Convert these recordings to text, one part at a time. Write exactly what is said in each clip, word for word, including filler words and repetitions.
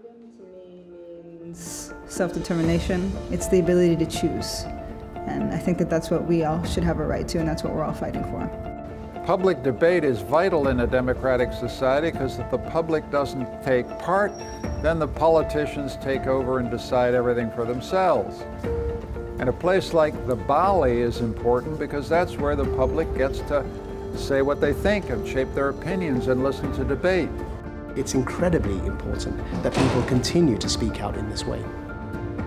Freedom to me means self-determination. It's the ability to choose. And I think that that's what we all should have a right to, and that's what we're all fighting for. Public debate is vital in a democratic society, because if the public doesn't take part, then the politicians take over and decide everything for themselves. And a place like the Balie is important because that's where the public gets to say what they think and shape their opinions and listen to debate. It's incredibly important that people continue to speak out in this way.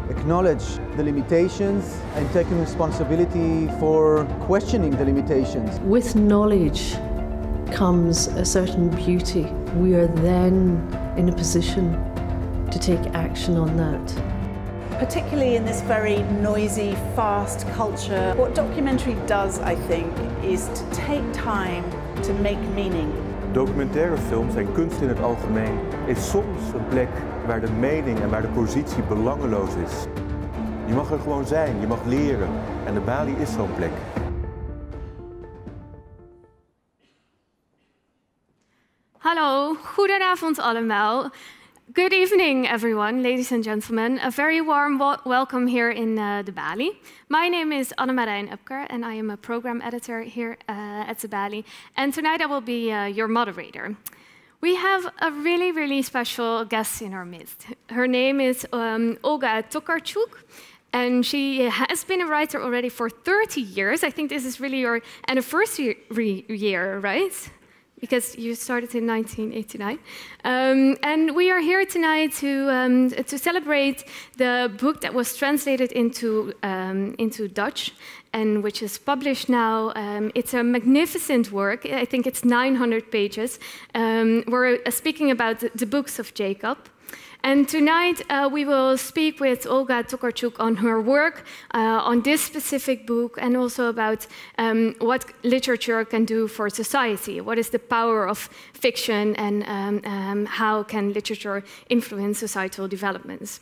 Acknowledge the limitations and taking responsibility for questioning the limitations. With knowledge comes a certain beauty. We are then in a position to take action on that. Particularly in this very noisy, fast culture, what documentary does, I think, is to take time to make meaning. Documentaire films en kunst in het algemeen is soms een plek waar de mening en waar de positie belangeloos is. Je mag er gewoon zijn, je mag leren en de Balie is zo'n plek. Hallo, goedenavond allemaal. Good evening everyone, ladies and gentlemen. A very warm welcome here in uh, the Balie. My name is Annemarijn Epker and I am a program editor here uh, at the Balie. And tonight I will be uh, your moderator. We have a really, really special guest in our midst. Her name is um, Olga Tokarczuk. And she has been a writer already for thirty years. I think this is really your anniversary year, right? Because you started in nineteen eighty-nine. Um, and we are here tonight to, um, to celebrate the book that was translated into, um, into Dutch, and which is published now. Um, it's a magnificent work. I think it's nine hundred pages. Um, we're speaking about the Books of Jacob. And tonight uh, we will speak with Olga Tokarczuk on her work, uh, on this specific book, and also about um, what literature can do for society. What is the power of fiction, and um, um, how can literature influence societal developments?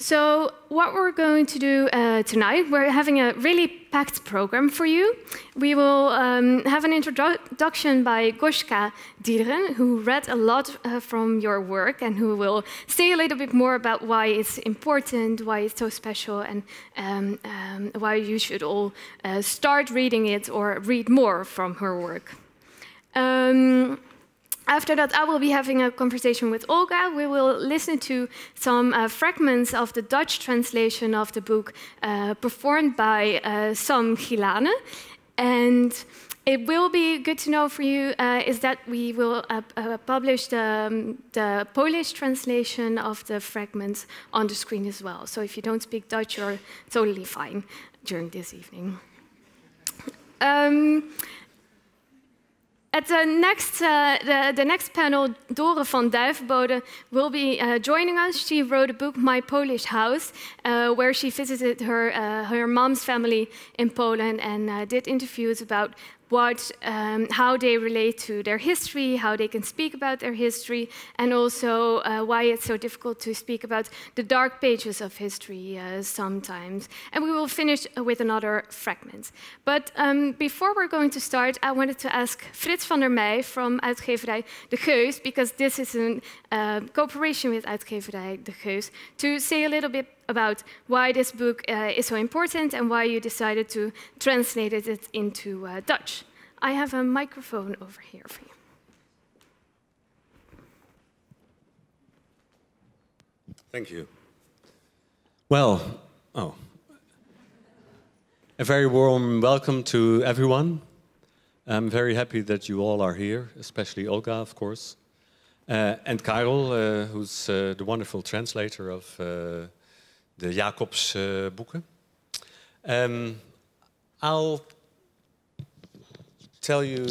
So what we're going to do uh, tonight, we're having a really packed program for you. We will um, have an introduction by Goska Diederen, who read a lot uh, from your work and who will say a little bit more about why it's important, why it's so special, and um, um, why you should all uh, start reading it or read more from her work. Um, After that, I will be having a conversation with Olga. We will listen to some uh, fragments of the Dutch translation of the book uh, performed by uh, Sam Gilane. And it will be good to know for you uh, is that we will uh, uh, publish the, um, the Polish translation of the fragments on the screen as well. So if you don't speak Dutch, you're totally fine during this evening. Um, At the next, uh, the, the next panel, Dore van Duivenbode will be uh, joining us. She wrote a book, My Polish House, uh, where she visited her, uh, her mom's family in Poland and uh, did interviews about what, um, how they relate to their history, how they can speak about their history, and also uh, why it's so difficult to speak about the dark pages of history uh, sometimes. And we will finish with another fragment. But um, before we're going to start, I wanted to ask Frits van der Meij from Uitgeverij de Geus, because this is in uh, cooperation with Uitgeverij de Geus, to say a little bit about why this book uh, is so important and why you decided to translate it into uh, Dutch. I have a microphone over here for you. Thank you. Well, oh, a very warm welcome to everyone. I'm very happy that you all are here, especially Olga, of course, uh, and Karol, uh, who's uh, the wonderful translator of uh, the Jacob's uh, boeken. Um, I'll tell you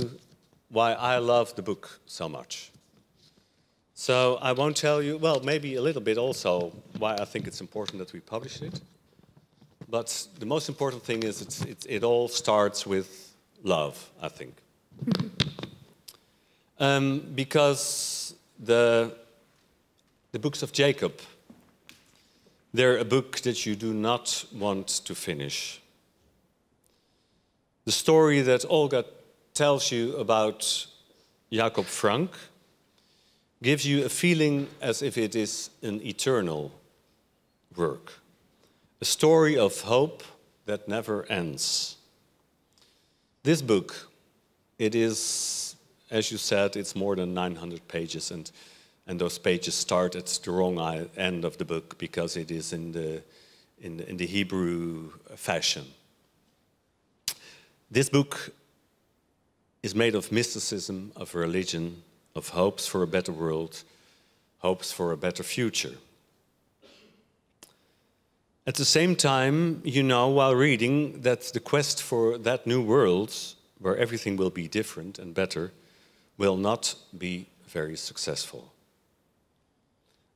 why I love the book so much. So I won't tell you, well, maybe a little bit also why I think it's important that we publish it. But the most important thing is it's, it, it all starts with love, I think. um, because the, the Books of Jacob, they're a book that you do not want to finish. The story that Olga tells you about Jacob Frank gives you a feeling as if it is an eternal work, a story of hope that never ends. This book, it is, as you said, it's more than nine hundred pages, and, and those pages start at the wrong end of the book because it is in the, in, in the Hebrew fashion. This book is made of mysticism, of religion, of hopes for a better world, hopes for a better future. At the same time, you know, while reading, that the quest for that new world, where everything will be different and better, will not be very successful.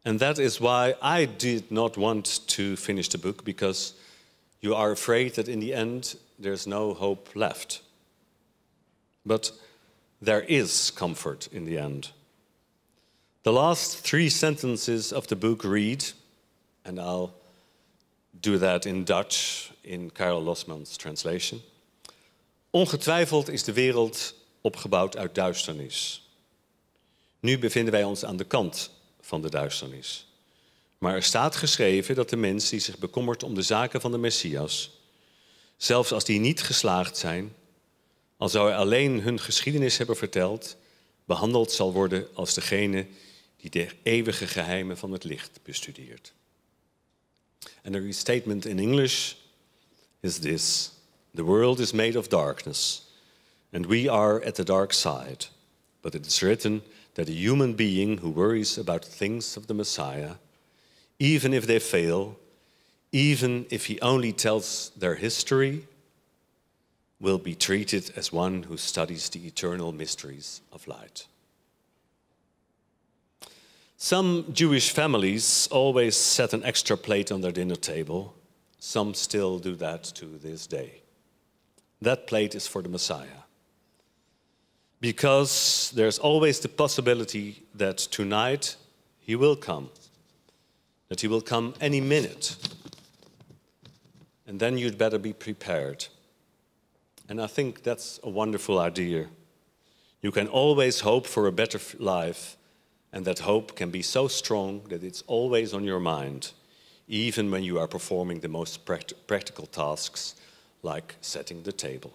And that is why I did not want to finish the book, because you are afraid that in the end, there's no hope left. But there is comfort in the end. The last three sentences of the book read, and I'll do that in Dutch, in Karol Lesman's translation. Ongetwijfeld is de wereld opgebouwd uit duisternis. Nu bevinden wij ons aan de kant van de duisternis. Maar er staat geschreven dat de mens die zich bekommert om de zaken van de Messias, zelfs als die niet geslaagd zijn, al zou hij alleen hun geschiedenis hebben verteld, behandeld zal worden als degene die de eeuwige geheimen van het licht bestudeert. And the restatement in English is this: the world is made of darkness, and we are at the dark side. But it is written that a human being who worries about things of the Messiah, even if they fail, even if he only tells their history, will be treated as one who studies the eternal mysteries of light. Some Jewish families always set an extra plate on their dinner table. Some still do that to this day. That plate is for the Messiah. Because there's always the possibility that tonight he will come, that he will come any minute. And then you'd better be prepared. And I think that's a wonderful idea. You can always hope for a better life, and that hope can be so strong that it's always on your mind, even when you are performing the most pract- practical tasks, like setting the table.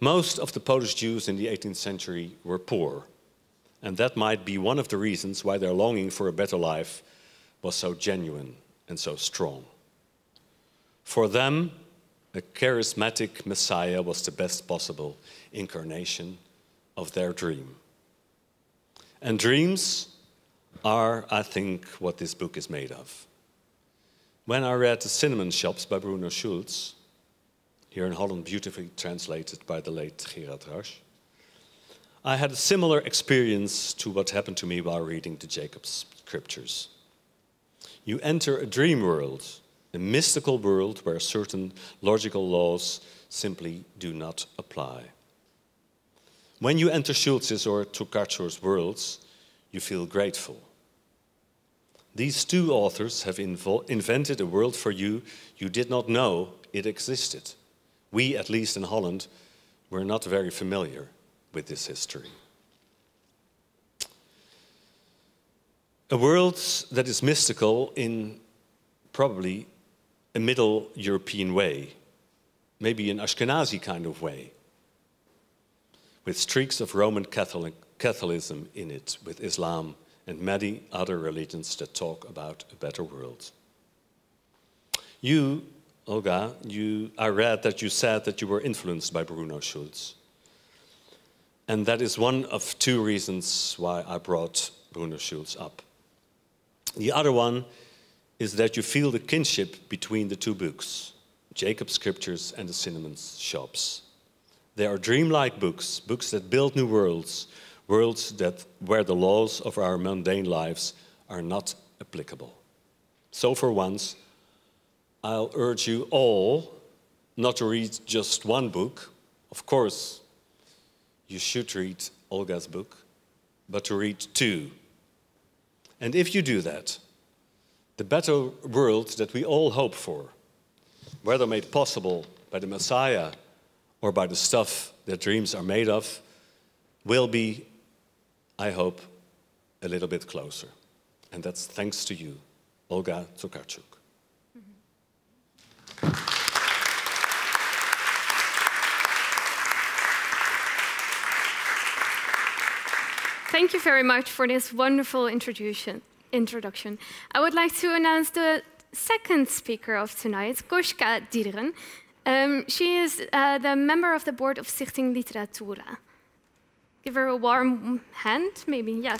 Most of the Polish Jews in the eighteenth century were poor, and that might be one of the reasons why their longing for a better life was so genuine and so strong. For them, a charismatic Messiah was the best possible incarnation of their dream. And dreams are, I think, what this book is made of. When I read The Cinnamon Shops by Bruno Schulz, here in Holland beautifully translated by the late Gerard Rasch, I had a similar experience to what happened to me while reading the Jacob scriptures. You enter a dream world, a mystical world where certain logical laws simply do not apply. When you enter Schulz's or Tokarczuk's worlds, you feel grateful. These two authors have invented a world for you you did not know it existed. We, at least in Holland, were not very familiar with this history. A world that is mystical in probably a Middle European way, maybe an Ashkenazi kind of way, with streaks of Roman Catholic, Catholicism in it, with Islam and many other religions that talk about a better world. You, Olga, you, I read that you said that you were influenced by Bruno Schulz. And that is one of two reasons why I brought Bruno Schulz up. The other one is that you feel the kinship between the two books, Jacob's Scriptures and The Cinnamon Shops. They are dreamlike books, books that build new worlds, worlds that, where the laws of our mundane lives are not applicable. So for once, I'll urge you all not to read just one book. Of course, you should read Olga's book, but to read two. And if you do that, the better world that we all hope for, whether made possible by the Messiah or by the stuff that dreams are made of, will be I hope, a little bit closer. And that's thanks to you, Olga Tokarczuk. Thank you very much for this wonderful introduction. introduction. I would like to announce the second speaker of tonight, Goska Diederen. Um, she is uh, the member of the board of Stichting Literatura. Give her a warm hand, maybe, yeah.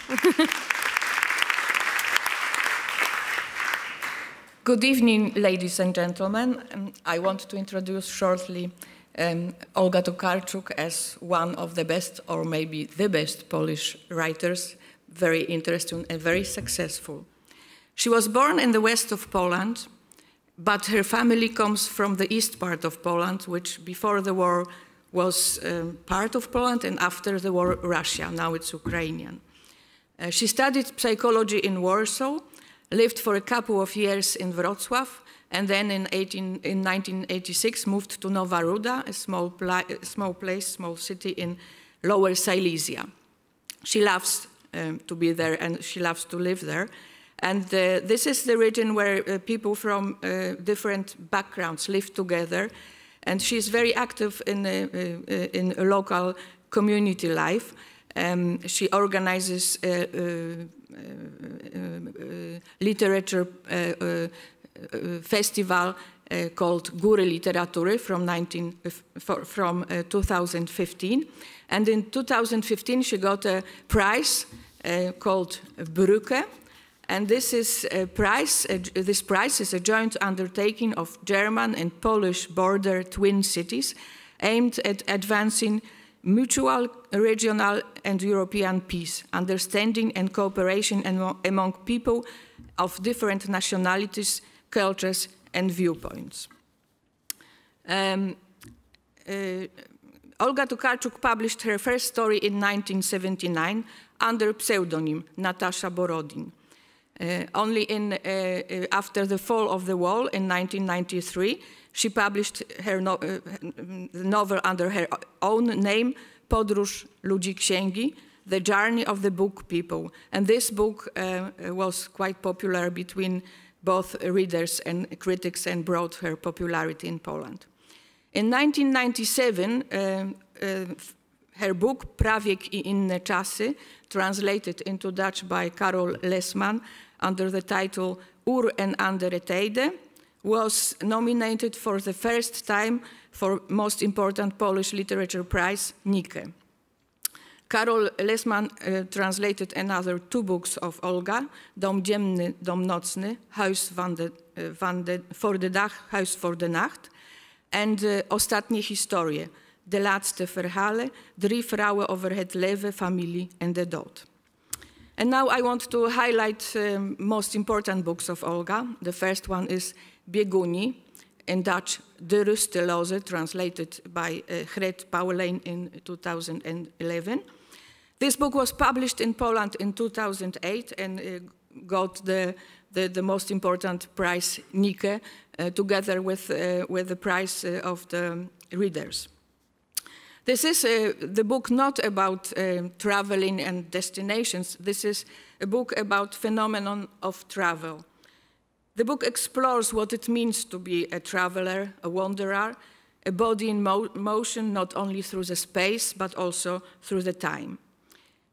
Good evening, ladies and gentlemen. Um, I want to introduce shortly um, Olga Tokarczuk as one of the best, or maybe the best, Polish writers, very interesting and very successful. She was born in the west of Poland, but her family comes from the east part of Poland, which before the war was um, part of Poland, and after the war, Russia, now it's Ukrainian. Uh, she studied psychology in Warsaw, lived for a couple of years in Wrocław, and then in, nineteen eighty-six moved to Nowa Ruda, a small, pla small place, small city in Lower Silesia. She loves um, to be there, and she loves to live there. And uh, this is the region where uh, people from uh, different backgrounds live together. And she's very active in, uh, uh, in local community life. Um, she organizes uh, uh, uh, uh, literature uh, uh, uh, festival uh, called Góry Literatury from, nineteen, uh, for, from uh, two thousand fifteen. And in two thousand fifteen, she got a prize uh, called Brücke. And this, is a prize, uh, this prize is a joint undertaking of German and Polish border twin cities aimed at advancing mutual, regional and European peace, understanding and cooperation among people of different nationalities, cultures and viewpoints. Um, uh, Olga Tokarczuk published her first story in nineteen seventy-nine under pseudonym Natasha Borodin. Uh, only in, uh, uh, after the fall of the wall in nineteen ninety-three, she published her no uh, novel under her own name, Podróż Ludzi Księgi, The Journey of the Book People. And this book uh, was quite popular between both readers and critics and brought her popularity in Poland. In nineteen ninety-seven, uh, uh, her book Prawiek i inne czasy, translated into Dutch by Karol Lesman under the title Ur en Andere Tijden, was nominated for the first time for most important Polish literature prize, Nike. Karol Lesman uh, translated another two books of Olga, Dom Dzienny, Dom Nocny, Huis voor de Nacht, Huis voor de Nacht, and uh, Ostatnie Historie. De laatste verhalen, drie vrouwen over het leven, familie en de dood. And now I want to highlight um, most important books of Olga. The first one is Bieguni, in Dutch De Rusteloze, translated by uh, Gret Pauwelijn in two thousand eleven. This book was published in Poland in two thousand eight and uh, got the, the, the most important prize, Nike, uh, together with, uh, with the prize uh, of the readers. This is uh, the book not about uh, traveling and destinations. This is a book about phenomenon of travel. The book explores what it means to be a traveler, a wanderer, a body in mo motion, not only through the space, but also through the time.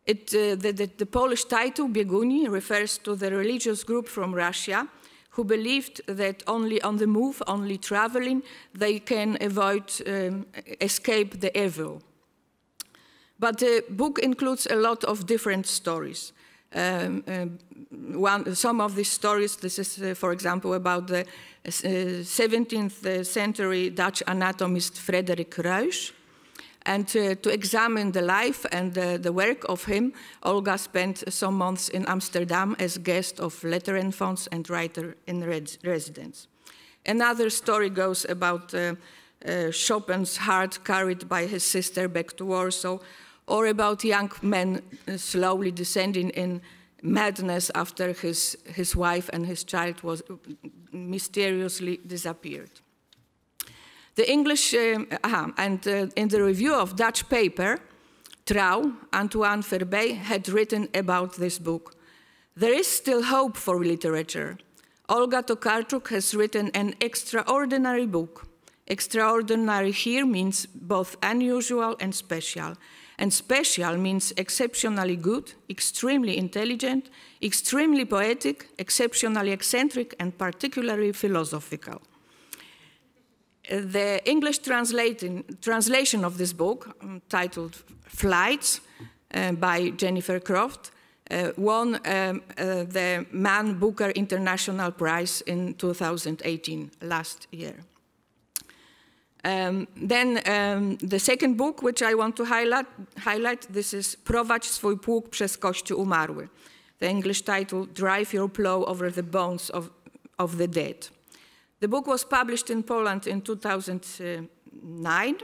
It, uh, the, the, the Polish title, Bieguni, refers to the religious group from Russia who believed that only on the move, only traveling, they can avoid, um, escape the evil. But the book includes a lot of different stories. Um, uh, one, some of these stories, this is, uh, for example, about the uh, seventeenth century Dutch anatomist Frederik Ruysch. And uh, to examine the life and uh, the work of him, Olga spent some months in Amsterdam as guest of Letterenfonds and writer in residence. Another story goes about uh, uh, Chopin's heart carried by his sister back to Warsaw, or about young men slowly descending in madness after his, his wife and his child was mysteriously disappeared. The English, um, aha, and uh, in the review of Dutch paper, Trau, Antoine Ferbey, had written about this book. There is still hope for literature. Olga Tokarczuk has written an extraordinary book. Extraordinary here means both unusual and special. And special means exceptionally good, extremely intelligent, extremely poetic, exceptionally eccentric, and particularly philosophical. The English translation of this book, titled Flights, uh, by Jennifer Croft, uh, won um, uh, the Man Booker International Prize in two thousand eighteen, last year. Um, then um, the second book, which I want to highlight, highlight this is Prowadź swój pług przez kościół umarły. The English title, Drive Your Plow Over the Bones of, of the Dead. The book was published in Poland in two thousand nine,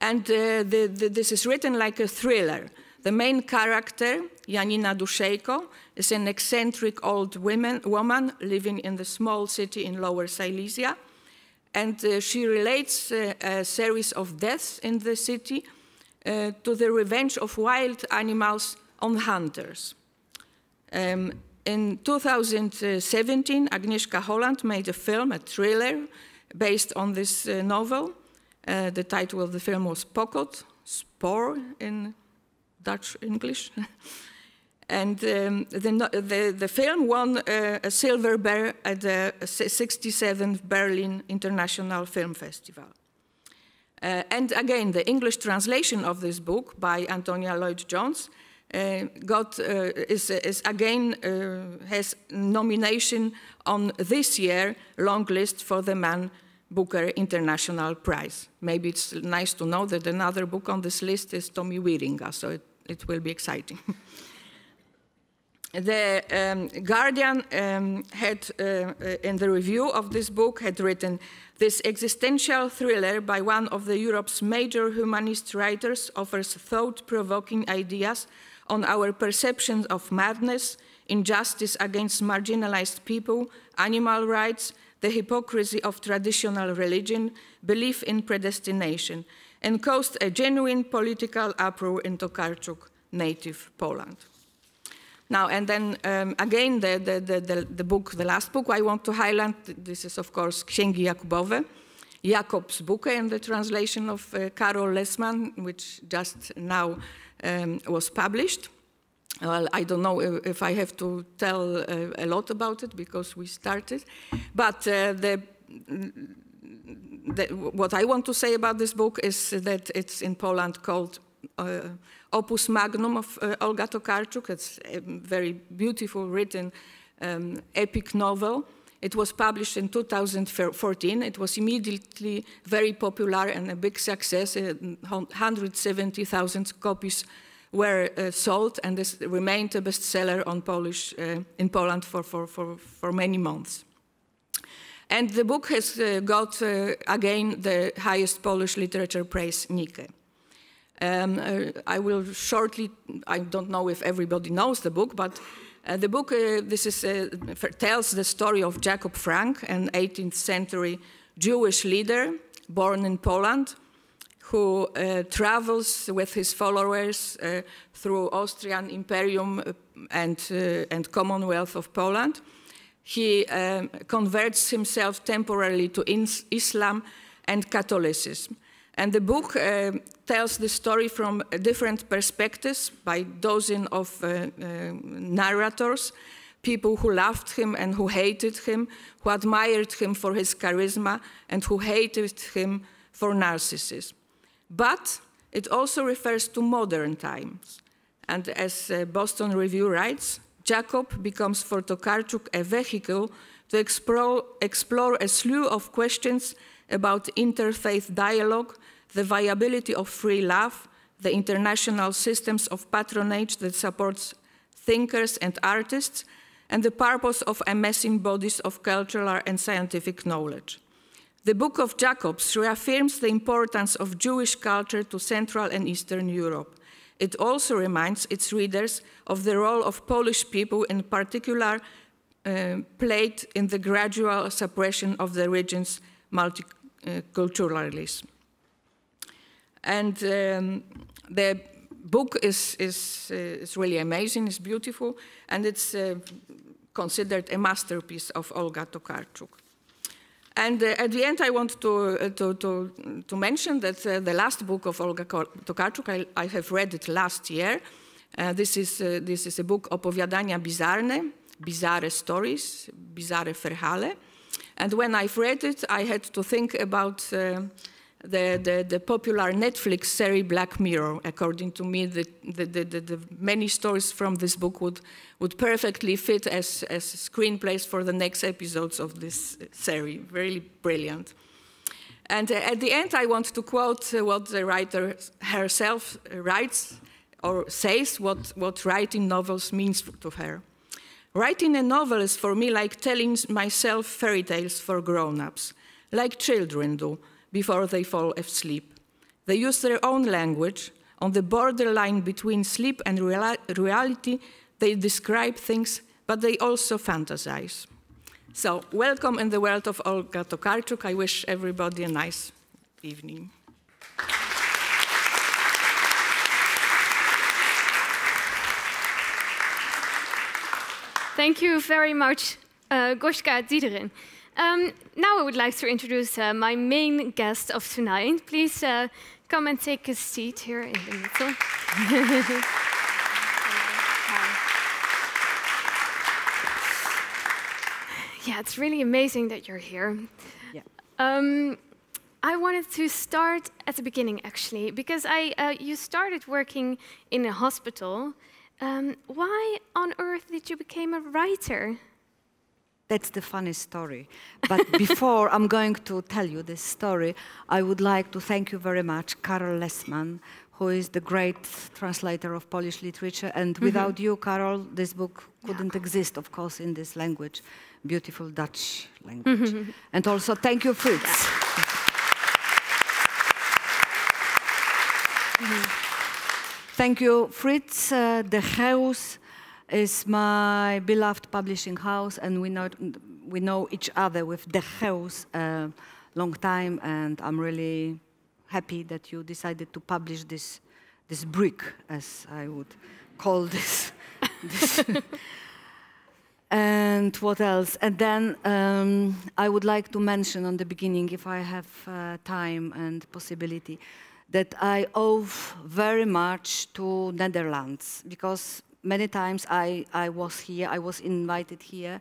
and uh, the, the, this is written like a thriller. The main character, Janina Duszejko, is an eccentric old woman, woman living in the small city in Lower Silesia, and uh, she relates uh, a series of deaths in the city uh, to the revenge of wild animals on hunters. Um, in two thousand seventeen, Agnieszka Holland made a film, a thriller, based on this uh, novel. Uh, the title of the film was Pokot, Spoor in Dutch English. And um, the, the, the film won uh, a silver bear at the sixty-seventh Berlin International Film Festival. Uh, and again, the English translation of this book by Antonia Lloyd-Jones uh, got uh, is, is again uh, has nomination on this year long list for the Man Booker International Prize. Maybe it's nice to know that another book on this list is Tommy Wieringa, so it, it will be exciting. The um, Guardian um, had, uh, in the review of this book, had written, this existential thriller by one of the Europe's major humanist writers offers thought-provoking ideas on our perceptions of madness, injustice against marginalized people, animal rights, the hypocrisy of traditional religion, belief in predestination, and caused a genuine political uproar in Tokarczuk, native Poland. Now, and then um, again, the, the, the, the book, the last book I want to highlight, this is, of course, Księgi Jakubowe, Jacob's Bukę, and the translation of uh, Karol Lesman, which just now um, was published. Well, I don't know if, if I have to tell uh, a lot about it, because we started. But uh, the, the, what I want to say about this book is that it's in Poland called Uh, Opus Magnum of uh, Olga Tokarczuk. It's a very beautiful written um, epic novel. It was published in two thousand fourteen. It was immediately very popular and a big success. Uh, one hundred seventy thousand copies were uh, sold, and this remained a bestseller on Polish, uh, in Poland for, for, for, for many months. And the book has uh, got, uh, again, the highest Polish literature prize, Nike. Um, uh, I will shortly, I don't know if everybody knows the book, but uh, the book, uh, this is, uh, tells the story of Jacob Frank, an eighteenth century Jewish leader born in Poland, who uh, travels with his followers uh, through Austrian Imperium and, uh, and Commonwealth of Poland. He um, converts himself temporarily to Islam and Catholicism. And the book uh, tells the story from different perspectives by dozens of uh, uh, narrators, people who loved him and who hated him, who admired him for his charisma and who hated him for narcissism. But it also refers to modern times. And as uh, Boston Review writes, Jacob becomes for Tokarczuk a vehicle to explore, explore a slew of questions about interfaith dialogue, the viability of free love, the international systems of patronage that supports thinkers and artists, and the purpose of amassing bodies of cultural and scientific knowledge. The Book of Jacobs reaffirms the importance of Jewish culture to Central and Eastern Europe. It also reminds its readers of the role of Polish people, in particular, uh, played in the gradual suppression of the region's multiculturalism. And um, The book is, is, uh, is really amazing, it's beautiful, and it's uh, considered a masterpiece of Olga Tokarczuk. And uh, at the end, I want to, uh, to, to, to mention that uh, the last book of Olga Tokarczuk, I, I have read it last year. Uh, this, is, uh, this is a book, Opowiadania Bizarne, Bizarre Stories, Bizarre Verhale. And when I've read it, I had to think about uh, the, the, the popular Netflix series Black Mirror. According to me, the, the, the, the, the many stories from this book would, would perfectly fit as, as screenplays for the next episodes of this series. Really brilliant. And uh, at the end, I want to quote uh, what the writer herself writes, or says what, what writing novels means to her. Writing a novel is for me like telling myself fairy tales for grown-ups, like children do before they fall asleep. They use their own language. On the borderline between sleep and reali reality, they describe things, but they also fantasize. So, welcome in the world of Olga Tokarczuk. I wish everybody a nice evening. Thank you very much, uh, Goska Diederen. Um, now I would like to introduce uh, my main guest of tonight. Please uh, come and take a seat here in the middle. Yeah, it's really amazing that you're here. Yeah. Um, I wanted to start at the beginning, actually, because I, uh, you started working in a hospital. Um, why on earth did you become a writer? That's the funny story. But before I'm going to tell you this story, I would like to thank you very much, Karol Lesman, who is the great translator of Polish literature. And mm-hmm. without you, Karol, this book couldn't yeah. exist, of course, in this language, beautiful Dutch language. Mm-hmm. And also, thank you, Frits. Yeah. mm-hmm. Thank you, Frits. Uh, de Geus is my beloved publishing house, and we know, we know each other with De Geus a uh, long time, and I'm really happy that you decided to publish this, this brick, as I would call this. this. And what else? And then um, I would like to mention on the beginning, if I have uh, time and possibility, that I owe very much to Netherlands, because many times I, I was here, I was invited here.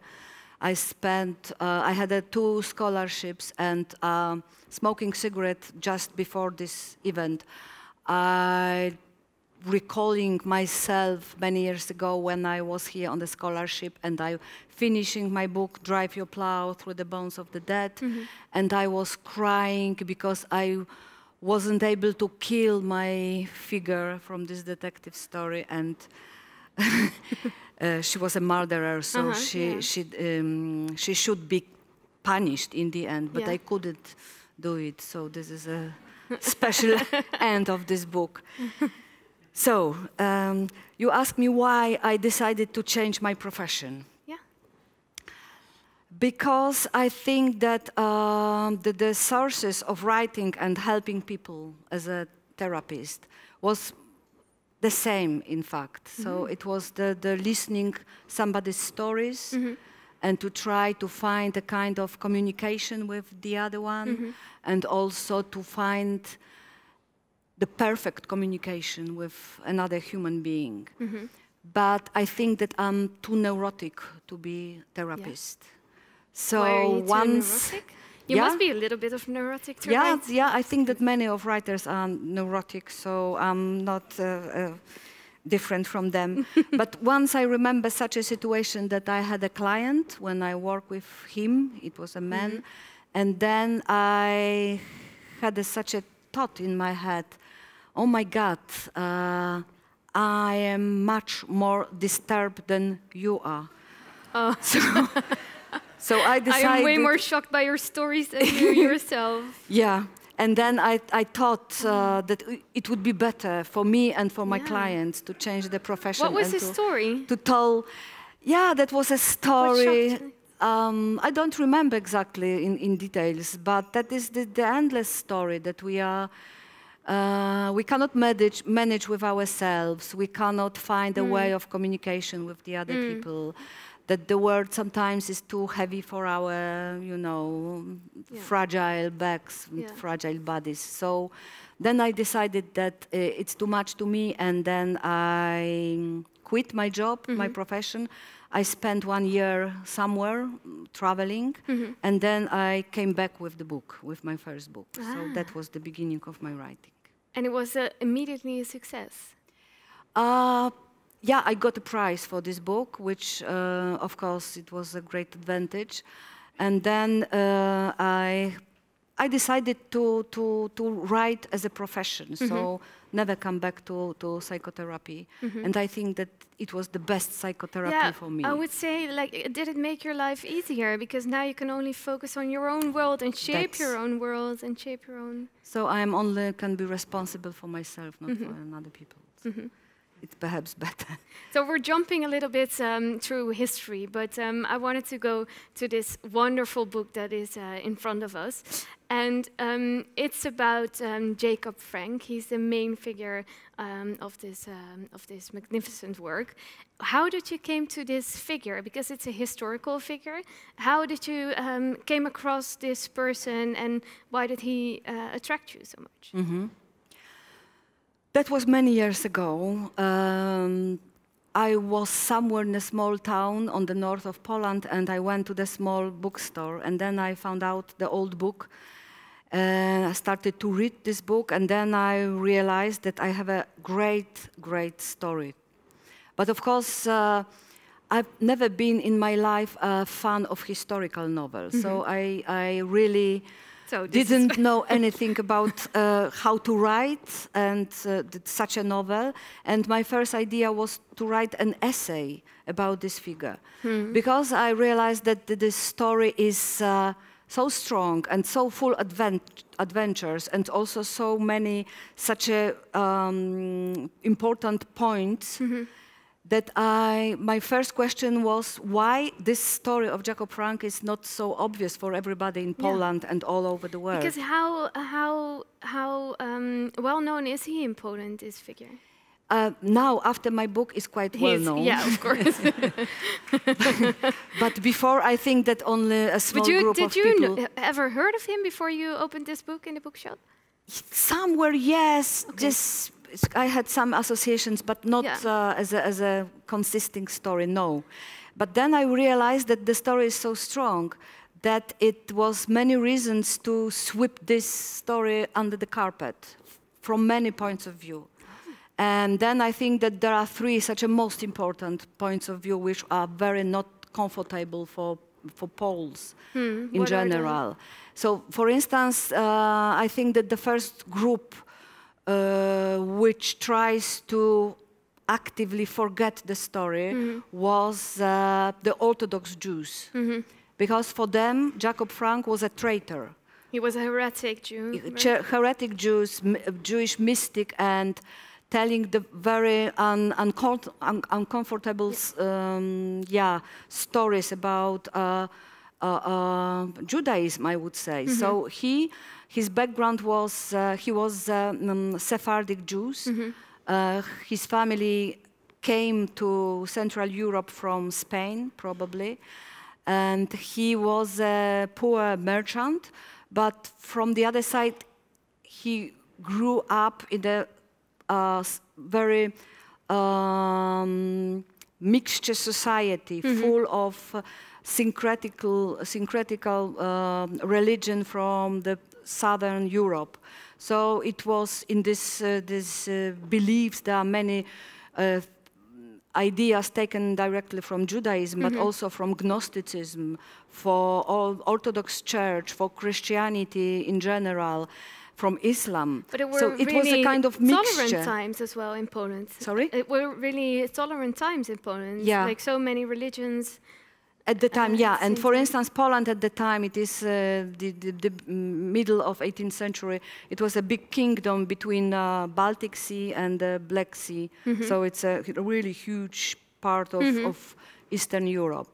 I spent, uh, I had uh, two scholarships and uh, smoking cigarette just before this event. I recalling myself many years ago when I was here on the scholarship and I finishing my book, Drive Your Plow Over the Bones of the Dead. Mm-hmm. And I was crying because I wasn't able to kill my figure from this detective story, and uh, she was a murderer, so uh-huh, she yeah. she um, she should be punished in the end. But yeah. I couldn't do it, so this is a special end of this book. So um, you asked me why I decided to change my profession. Because I think that um, the, the sources of writing and helping people as a therapist was the same, in fact. Mm-hmm. So it was the, the listening somebody's stories mm-hmm. and to try to find a kind of communication with the other one mm-hmm. and also to find the perfect communication with another human being. Mm-hmm. But I think that I'm too neurotic to be a therapist. Yeah. So Why are you once, neurotic? You yeah. must be a little bit of neurotic. To yeah, write. yeah. I think that many of writers are neurotic, so I'm not uh, uh, different from them. But once I remember such a situation that I had a client when I worked with him. It was a man, mm-hmm. and then I had a, such a thought in my head. Oh my God, uh, I am much more disturbed than you are. Oh. So So I decided... I am way more shocked by your stories than you yourself. Yeah, and then I, I thought uh, that it would be better for me and for my yeah. clients to change the profession. What was his to, story? To tell... Yeah, that was a story. Um, I don't remember exactly in, in details, but that is the, the endless story that we are Uh, we cannot manage, manage with ourselves. We cannot find a mm. way of communication with the other mm. people. That the world sometimes is too heavy for our, you know, yeah. fragile backs, yeah. fragile bodies. So then I decided that uh, it's too much to me, and then I quit my job, mm-hmm. my profession. I spent one year somewhere traveling, mm-hmm. and then I came back with the book, with my first book. Ah. So that was the beginning of my writing. And it was uh, immediately a success? Uh, Yeah, I got a prize for this book, which, uh, of course, it was a great advantage. And then uh, I, I decided to, to, to write as a profession, mm-hmm. so never come back to, to psychotherapy. Mm-hmm. And I think that it was the best psychotherapy yeah, for me. I would say, like, did it make your life easier? Because now you can only focus on your own world and shape That's your own world and shape your own... So I am only can be responsible for myself, not mm-hmm. for other people. So. Mm-hmm. It's perhaps better. So we're jumping a little bit um, through history, but um, I wanted to go to this wonderful book that is uh, in front of us. And um, it's about um, Jacob Frank. He's the main figure um, of, this, um, of this magnificent work. How did you came to this figure? Because it's a historical figure. How did you um, came across this person, and why did he uh, attract you so much? Mm-hmm. That was many years ago. Um, I was somewhere in a small town on the north of Poland, and I went to the small bookstore, and then I found out the old book. Uh, I started to read this book, and then I realized that I have a great, great story. But of course, uh, I've never been in my life a fan of historical novels, mm-hmm. so I, I really... So didn't know anything about uh, how to write and uh, such a novel. And my first idea was to write an essay about this figure. Hmm. Because I realized that this story is uh, so strong and so full of advent adventures, and also so many such a, um, important points mm-hmm. that I, my first question was why this story of Jacob Frank is not so obvious for everybody in Poland yeah. and all over the world. Because how, how, how um, well-known is he in Poland, this figure? Uh, now, after my book, is quite well-known. Yeah, of course. but, but before, I think that only a small you, group of people... Did you ever heard of him before you opened this book in the bookshop? Somewhere, yes. Okay. Just I had some associations, but not yeah. uh, as, a, as a consisting story, no. But then I realized that the story is so strong that it was many reasons to sweep this story under the carpet from many points of view. And then I think that there are three such a most important points of view which are very not comfortable for for Poles hmm, in general. So, for instance, uh, I think that the first group Uh, which tries to actively forget the story mm-hmm. was uh, the Orthodox Jews. Mm-hmm. Because for them, Jacob Frank was a traitor. He was a heretic Jew. Right? Heretic Jews, m Jewish mystic, and telling the very un uncom un uncomfortable yeah. Um, yeah, stories about uh, uh, uh, Judaism, I would say. Mm-hmm. So he... His background was, uh, he was um, Sephardic Jews. Mm-hmm. uh, his family came to Central Europe from Spain, probably. And he was a poor merchant. But from the other side, he grew up in a uh, very um, mixture society, mm-hmm. full of uh, syncretical, syncretical uh, religion from the Southern Europe. So it was in this, uh, this uh, beliefs, there are many uh, ideas taken directly from Judaism, mm-hmm. but also from Gnosticism, for all Orthodox Church, for Christianity in general, from Islam. But it were so it really was a kind of mixture. Tolerant times as well in Poland. Sorry? It were really tolerant times in Poland, yeah. like so many religions. At the time, uh, yeah, and for instance, Poland at the time, it is uh, the, the, the middle of eighteenth century, it was a big kingdom between uh, Baltic Sea and the Black Sea, mm-hmm. so it's a really huge part of, mm-hmm. of Eastern Europe.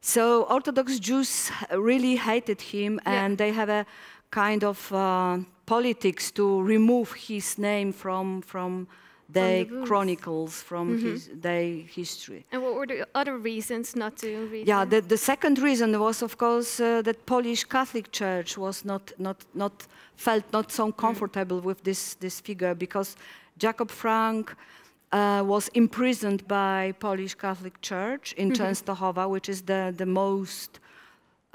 So Orthodox Jews really hated him, yeah. and they have a kind of uh, politics to remove his name from from their the chronicles, from mm-hmm. his their history. And what were the other reasons not to read? Yeah, the, the second reason was, of course, uh, that Polish Catholic Church was not not not felt not so comfortable mm. with this this figure, because Jacob Frank uh, was imprisoned by Polish Catholic Church in mm-hmm. Częstochowa, which is the the most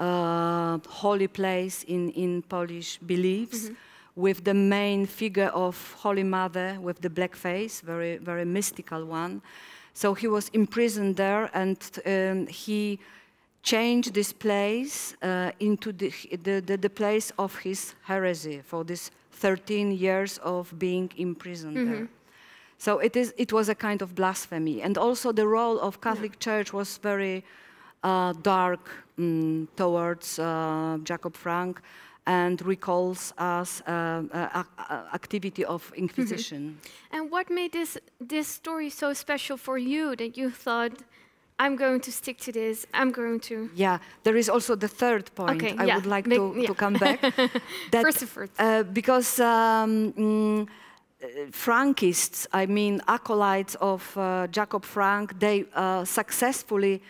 Uh, holy place in, in Polish beliefs, mm-hmm. with the main figure of Holy Mother with the black face, very, very mystical one. So he was imprisoned there, and um, he changed this place uh, into the, the, the, the place of his heresy for this thirteen years of being imprisoned mm-hmm. there. So it, is, it was a kind of blasphemy. And also the role of Catholic yeah. Church was very Uh, dark um, towards uh, Jacob Frank, and recalls us uh, uh, activity of Inquisition. Mm-hmm. And what made this this story so special for you that you thought, I'm going to stick to this, I'm going to... Yeah, there is also the third point okay, I yeah. would like Make, to, yeah. to come back. that, Christopher. Uh, because um, mm, Frankists, I mean acolytes of uh, Jacob Frank, they uh, successfully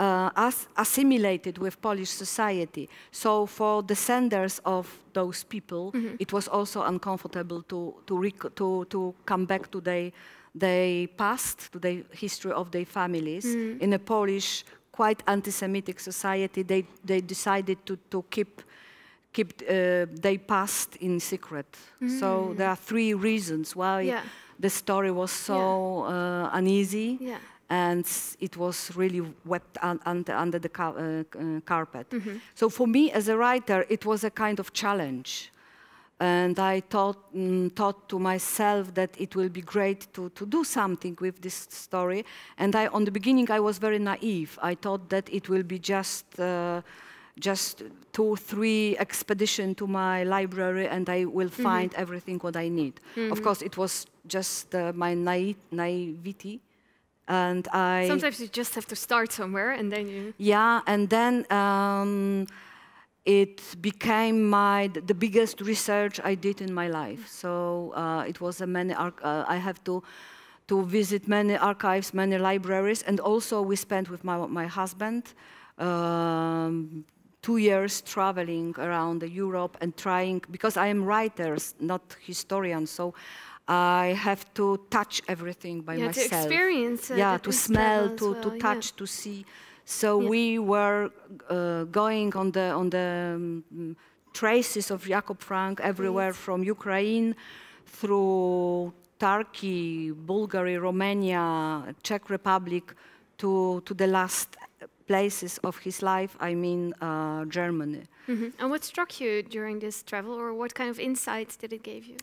Uh, as assimilated with Polish society. So for descendants of those people, mm-hmm. it was also uncomfortable to, to, to, to come back to their they past, to the history of their families. Mm-hmm. In a Polish, quite anti-Semitic society, they, they decided to, to keep, keep uh, their past in secret. Mm-hmm. So there are three reasons why yeah. the story was so yeah. uh, uneasy. Yeah. And it was really wept un under, under the car uh, uh, carpet. Mm-hmm. So for me as a writer, it was a kind of challenge. And I thought, mm, thought to myself that it will be great to, to do something with this story. And I, on the beginning, I was very naive. I thought that it will be just, uh, just two or three expeditions to my library, and I will find mm-hmm. everything what I need. Mm-hmm. Of course, it was just uh, my naive naivety. And I sometimes you just have to start somewhere, and then you yeah, and then um, it became my the biggest research I did in my life. So uh, it was a many uh, I have to to visit many archives, many libraries, and also we spent with my my husband um, two years traveling around Europe and trying, because I am writers, not historians, so I have to touch everything by yeah, myself. To experience, uh, yeah, to smell, to, well, to touch, yeah. to see. So yeah. we were uh, going on the on the um, traces of Jacob Frank everywhere, right. from Ukraine through Turkey, Bulgaria, Romania, Czech Republic, to to the last places of his life. I mean, uh, Germany. Mm-hmm. And what struck you during this travel, or what kind of insights did it give you?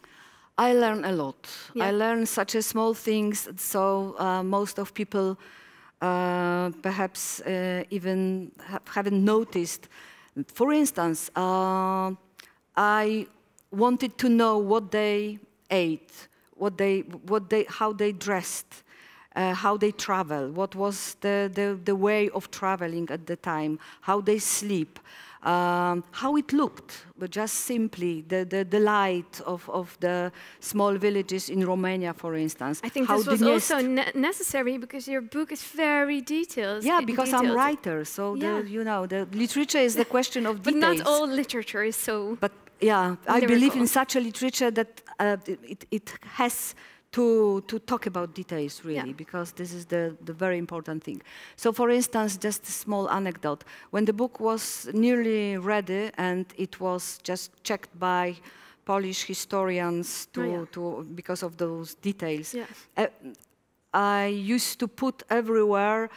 I learn a lot. Yeah. I learn such a small things, so uh, most of people uh, perhaps uh, even ha haven't noticed. For instance, uh, I wanted to know what they ate, what they, what they, how they dressed, uh, how they travel, what was the, the, the way of traveling at the time, how they sleep. Um, how it looked, but just simply the, the, the light of, of the small villages in Romania, for instance. I think how this was also ne necessary because your book is very detailed. Yeah, because detailed. I'm a writer, so yeah. the, you know, the literature is the question of details. But not all literature is so But yeah, lyrical. I believe in such a literature that uh, it, it has to, to talk about details, really, yeah. because this is the, the very important thing. So, for instance, just a small anecdote. When the book was nearly ready and it was just checked by Polish historians to, oh, yeah. to, because of those details, yes. uh, I used to put everywhere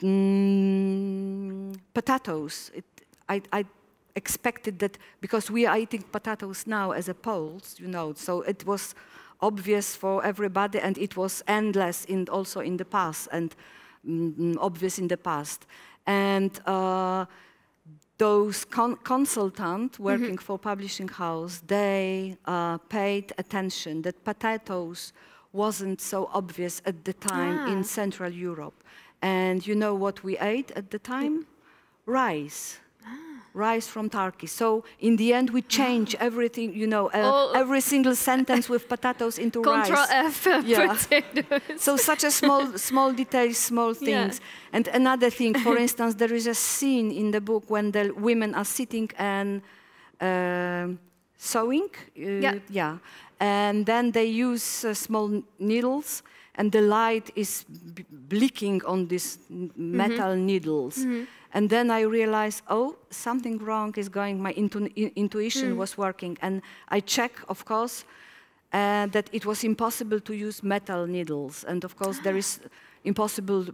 mm, potatoes. It, I, I expected that, because we are eating potatoes now as a Poles, you know, so it was obvious for everybody, and it was endless in also in the past, and mm, obvious in the past. And uh, those con consultants working mm-hmm. for publishing house, they uh, paid attention that potatoes wasn't so obvious at the time ah. in Central Europe. And you know what we ate at the time? Mm. Rice. Ah. rise from Turkey. So in the end, we change everything, you know, uh, every single sentence with potatoes into Control rice. Control F, yeah. Potatoes. So such a small, small details, small things. Yeah. And another thing, for instance, there is a scene in the book when the women are sitting and uh, sewing. Uh, yeah. yeah. And then they use uh, small needles. And the light is b blinking on these metal mm-hmm. needles. Mm-hmm. And then I realized, oh, something wrong is going. My intu intuition mm. was working. And I check, of course, uh, that it was impossible to use metal needles. And of course, there is impossible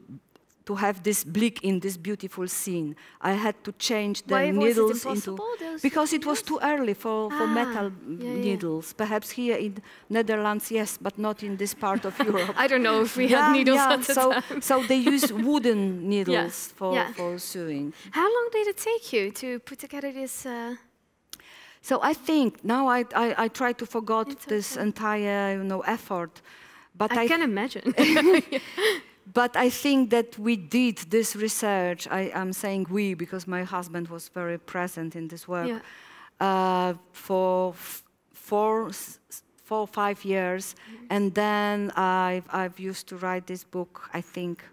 to have this blink in this beautiful scene. I had to change the Why needles was it into... Because it was too early for, for ah, metal yeah, needles. Yeah. Perhaps here in Netherlands, yes, but not in this part of Europe. I don't know if we yeah, had needles yeah, at the so, time. So they use wooden needles yeah. For, yeah. for sewing. How long did it take you to put together this... Uh... So I think, now I, I, I try to forget it's this okay. entire you know, effort. But I, I can imagine. But I think that we did this research. I am saying we because my husband was very present in this work yeah. uh, for four, four, five years, mm-hmm. and then I've, I've used to write this book. I think,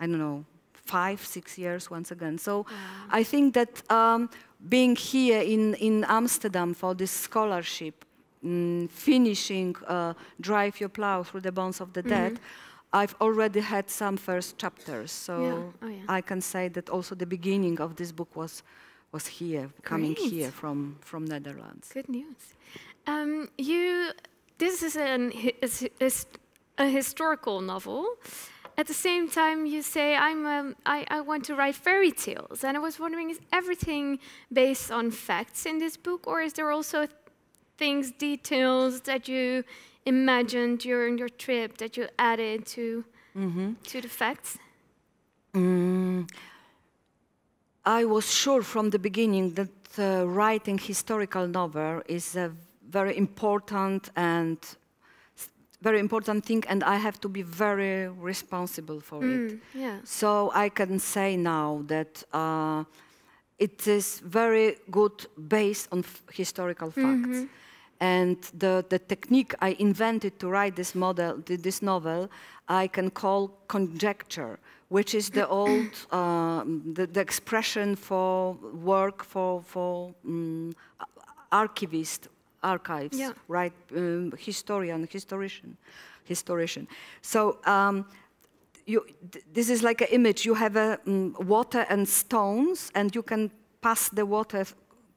I don't know, five, six years once again. So wow. I think that um, being here in in Amsterdam for this scholarship, mm, finishing uh, "Drive Your Plow Over the Bones of the Dead." Mm-hmm. I've already had some first chapters, so yeah. Oh, yeah. I can say that also the beginning of this book was was here, Great. coming here from from Netherlands. Good news. Um, you, this is an is, is a historical novel. At the same time, you say I'm um, I, I want to write fairy tales, and I was wondering, is everything based on facts in this book, or is there also things, details that you imagined during your trip that you added to mm-hmm. to the facts? Mm. I was sure from the beginning that uh, writing historical novel is a very important and very important thing, and I have to be very responsible for mm, it. Yeah. So I can say now that uh, it is very good based on f historical facts. Mm-hmm. And the, the technique I invented to write this, model, this novel, I can call conjecture, which is the old uh, the, the expression for work for, for um, archivist, archives, yeah. right? Um, historian, historian, historian. So um, you, th this is like an image. You have a um, water and stones, and you can pass the water.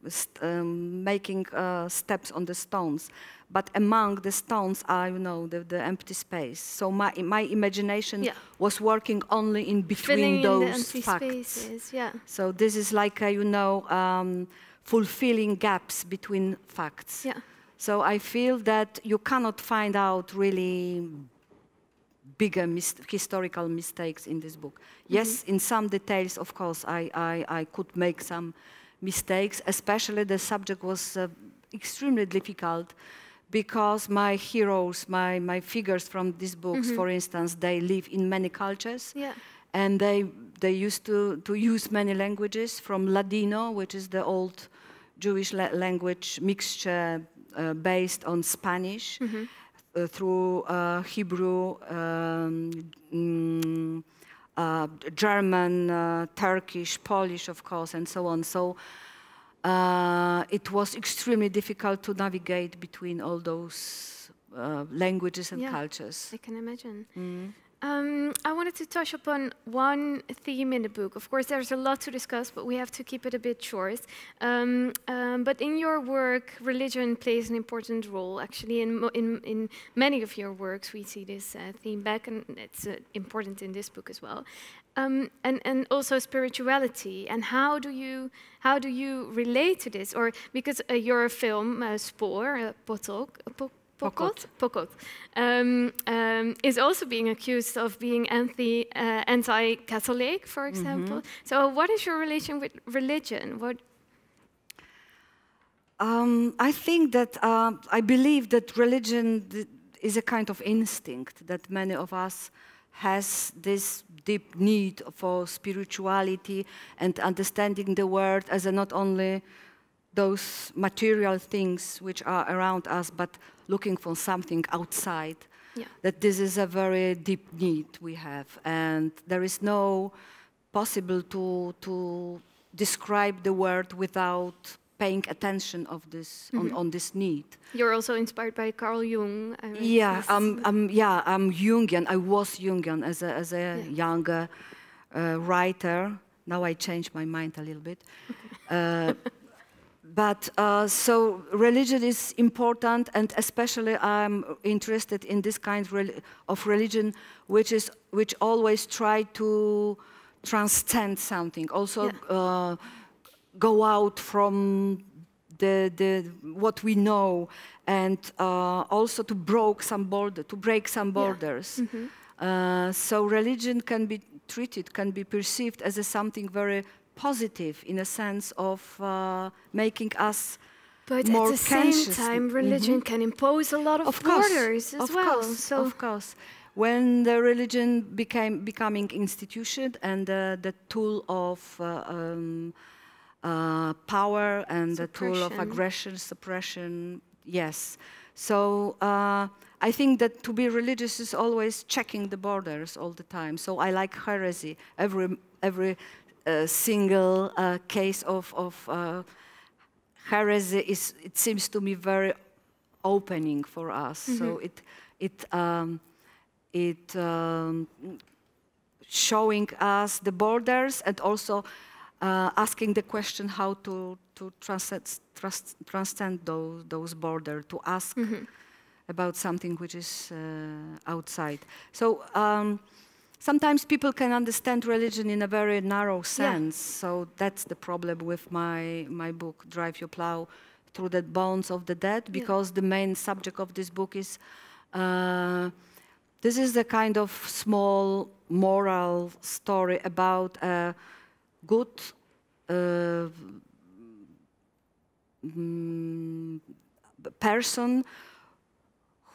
St um, making uh, steps on the stones, but among the stones are, you know, the, the empty space. So my my imagination yeah. was working only in between Filling those in the empty facts. Spaces, yeah. So this is like a, you know, um, fulfilling gaps between facts. Yeah. So I feel that you cannot find out really bigger mis historical mistakes in this book. Mm-hmm. Yes, in some details, of course, I I, I could make some. mistakes, especially the subject was uh, extremely difficult because my heroes, my, my figures from these books, mm-hmm. for instance, they live in many cultures yeah. and they, they used to, to use many languages from Ladino, which is the old Jewish la language mixture uh, based on Spanish mm-hmm. uh, through uh, Hebrew, um, mm, Uh, German, uh, Turkish, Polish, of course, and so on. So uh, it was extremely difficult to navigate between all those uh, languages and yeah, cultures. I can imagine. Mm. Um, I wanted to touch upon one theme in the book. Of course, there's a lot to discuss, but we have to keep it a bit short. Um, um, but in your work, religion plays an important role. Actually, in, mo in, in many of your works, we see this uh, theme back, and it's uh, important in this book as well. Um, and, and also spirituality. And how do you how do you relate to this? Or because uh, your film uh, Spoor, uh, Potok, Pok Pokot, Pokot um, um, is also being accused of being anti, uh, anti-Catholic, for example. Mm-hmm. So what is your relation with religion? What um, I think that, uh, I believe that religion is a kind of instinct that many of us has this deep need for spirituality and understanding the world as a not only those material things which are around us, but looking for something outside. Yeah. That this is a very deep need we have, and there is no possible to to describe the world without paying attention of this mm-hmm. on, on this need. You're also inspired by Carl Jung. I mean, yeah, I'm, I'm, yeah, I'm Jungian. I was Jungian as a, as a yeah. younger uh, writer. Now I changed my mind a little bit. Okay. Uh, but uh, so religion is important, and especially I'm interested in this kind of religion, which is which always try to transcend something. Also. Yeah. Uh, go out from the, the what we know, and uh, also to break some border, to break some borders. Yeah. Mm-hmm. uh, so religion can be treated, can be perceived as a something very positive, in a sense of uh, making us but more at the conscious. Same time, religion mm-hmm. can impose a lot of, of borders course. As of well. Course. So of course, when the religion became becoming institution and uh, the tool of uh, um, Uh, power and the tool of aggression, suppression, yes. So uh, I think that to be religious is always checking the borders all the time. So I like heresy. Every every uh, single uh, case of of uh, heresy is, it seems to me, very opening for us. Mm-hmm. So it it um, it um, showing us the borders, and also Uh, asking the question how to to transcend, trans, transcend those those borders, to ask mm-hmm. about something which is uh, outside. So um, sometimes people can understand religion in a very narrow sense. Yeah. So that's the problem with my my book, Drive Your Plow Through the Bones of the Dead, because yeah. the main subject of this book is uh, this is the kind of small moral story about. Uh, Good uh, mm, person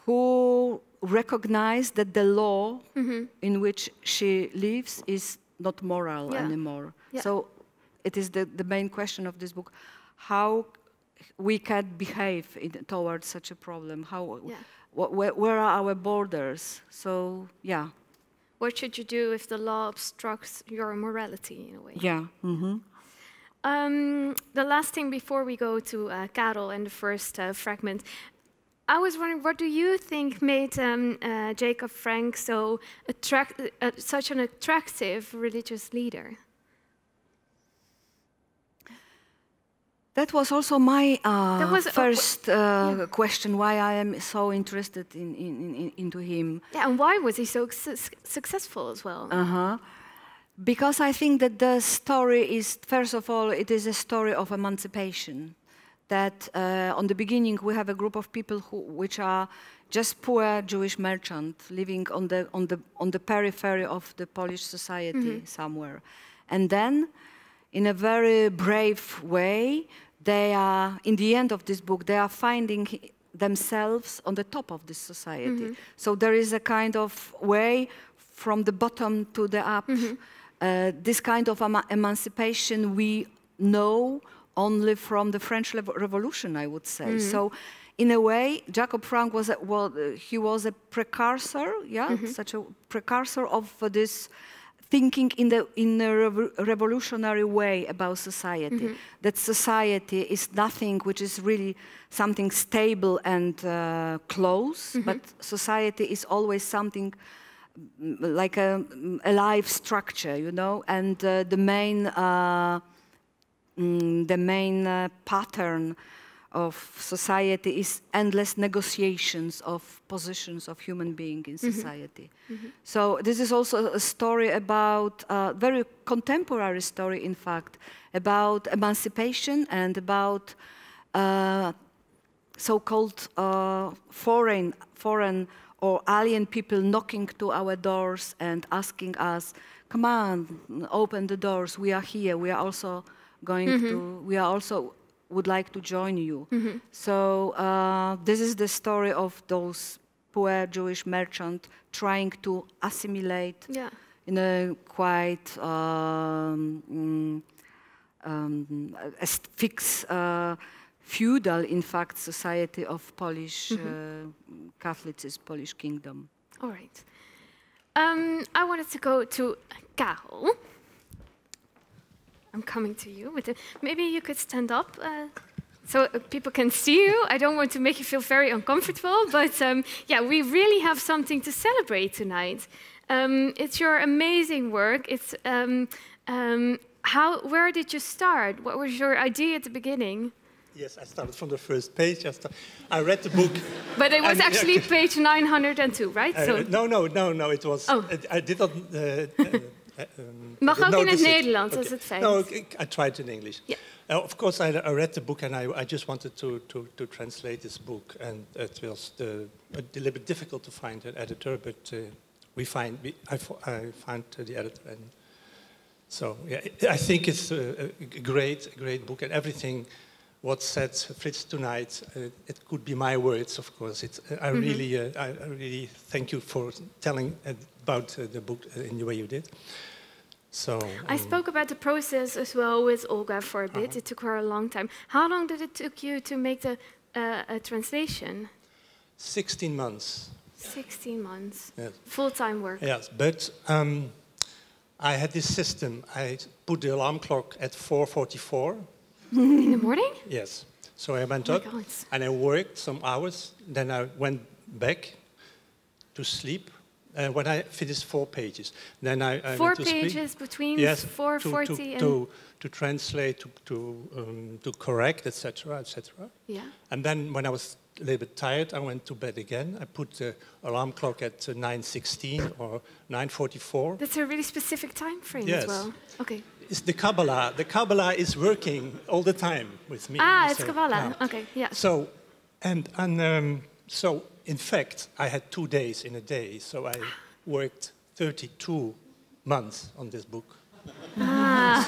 who recognized that the law mm-hmm. in which she lives is not moral yeah. anymore. Yeah. So it is the, the main question of this book: how we can behave in, towards such a problem? How? Yeah. Wh wh where are our borders? So yeah. What should you do if the law obstructs your morality, in a way? Yeah. Mm-hmm. um, the last thing before we go to uh, Karol and the first uh, fragment, I was wondering, what do you think made um, uh, Jacob Frank so attract uh, such an attractive religious leader? That was also my uh, was first uh, yeah. question, why I am so interested in, in, in into him. Yeah, and why was he so su successful as well? Uh-huh. Because I think that the story is, first of all, it is a story of emancipation. That uh, on the beginning we have a group of people who, which are just poor Jewish merchants living on the on the on the periphery of the Polish society mm-hmm. somewhere, and then. In a very brave way, they are, in the end of this book, they are finding themselves on the top of this society. Mm-hmm. So there is a kind of way from the bottom to the up. Mm-hmm. uh, this kind of em emancipation we know only from the French Revolution, I would say. Mm-hmm. So in a way, Jacob Frank was a, well, uh, he was a precursor, yeah, mm-hmm. such a precursor of uh, this thinking in the in a rev revolutionary way about society, mm-hmm. that society is nothing which is really something stable and uh, close, mm-hmm. but society is always something like a, a live structure, you know, and uh, the main uh, mm, the main uh, pattern of society is endless negotiations of positions of human being in society. Mm-hmm. Mm-hmm. So this is also a story about, a very contemporary story in fact, about emancipation and about uh, so-called uh, foreign, foreign or alien people knocking to our doors and asking us, come on, open the doors, we are here, we are also going mm-hmm. to, we are also would like to join you. Mm-hmm. So uh, this is the story of those poor Jewish merchant trying to assimilate yeah. in a quite um, um, a fixed uh, feudal, in fact, society of Polish mm-hmm. uh, Catholicism, Polish kingdom. All right. Um, I wanted to go to Karol. I'm coming to you. With the, maybe you could stand up uh, so people can see you. I don't want to make you feel very uncomfortable, but um, yeah, we really have something to celebrate tonight. Um, it's your amazing work. It's um, um, how? Where did you start? What was your idea at the beginning? Yes, I started from the first page. I, I read the book. But it was actually page nine hundred two, right? Uh, so no, no, no, no. It was. Oh. I, I did not. Uh, Mag ook in het Nederlands, als het fijn is. No, I tried in English. Yeah. Uh, of course, I, I read the book and I, I just wanted to, to, to translate this book, and it was the, a little bit difficult to find an editor, but uh, we find we, I, I found the editor, and so yeah, I think it's a, a great, a great book, and everything what said Frits tonight, uh, it could be my words, of course. It, I mm-hmm. really, uh, I, I really thank you for telling Uh, about uh, the book uh, in the way you did. So um, I spoke about the process as well with Olga for a bit. Uh-huh. It took her a long time. How long did it take you to make the uh, a translation? Sixteen months. Sixteen months. Yes. Full-time work. Yes, but um, I had this system. I put the alarm clock at four forty-four in the morning. Yes. So I went oh up and I worked some hours. Then I went back to sleep. Uh, when I finished four pages, then I, I four to pages speak. Between yes, four to, forty to, and to, to translate, to to, um, to correct, et cetera, et cetera. Yeah. And then when I was a little bit tired, I went to bed again. I put the alarm clock at uh, nine sixteen or nine forty four. That's a really specific time frame yes. as well. Okay. It's the Kabbalah. The Kabbalah is working all the time with me. Ah, so it's Kabbalah. Now. Okay. Yeah. So, and and um, so. In fact, I had two days in a day, so I worked thirty-two months on this book. Ah.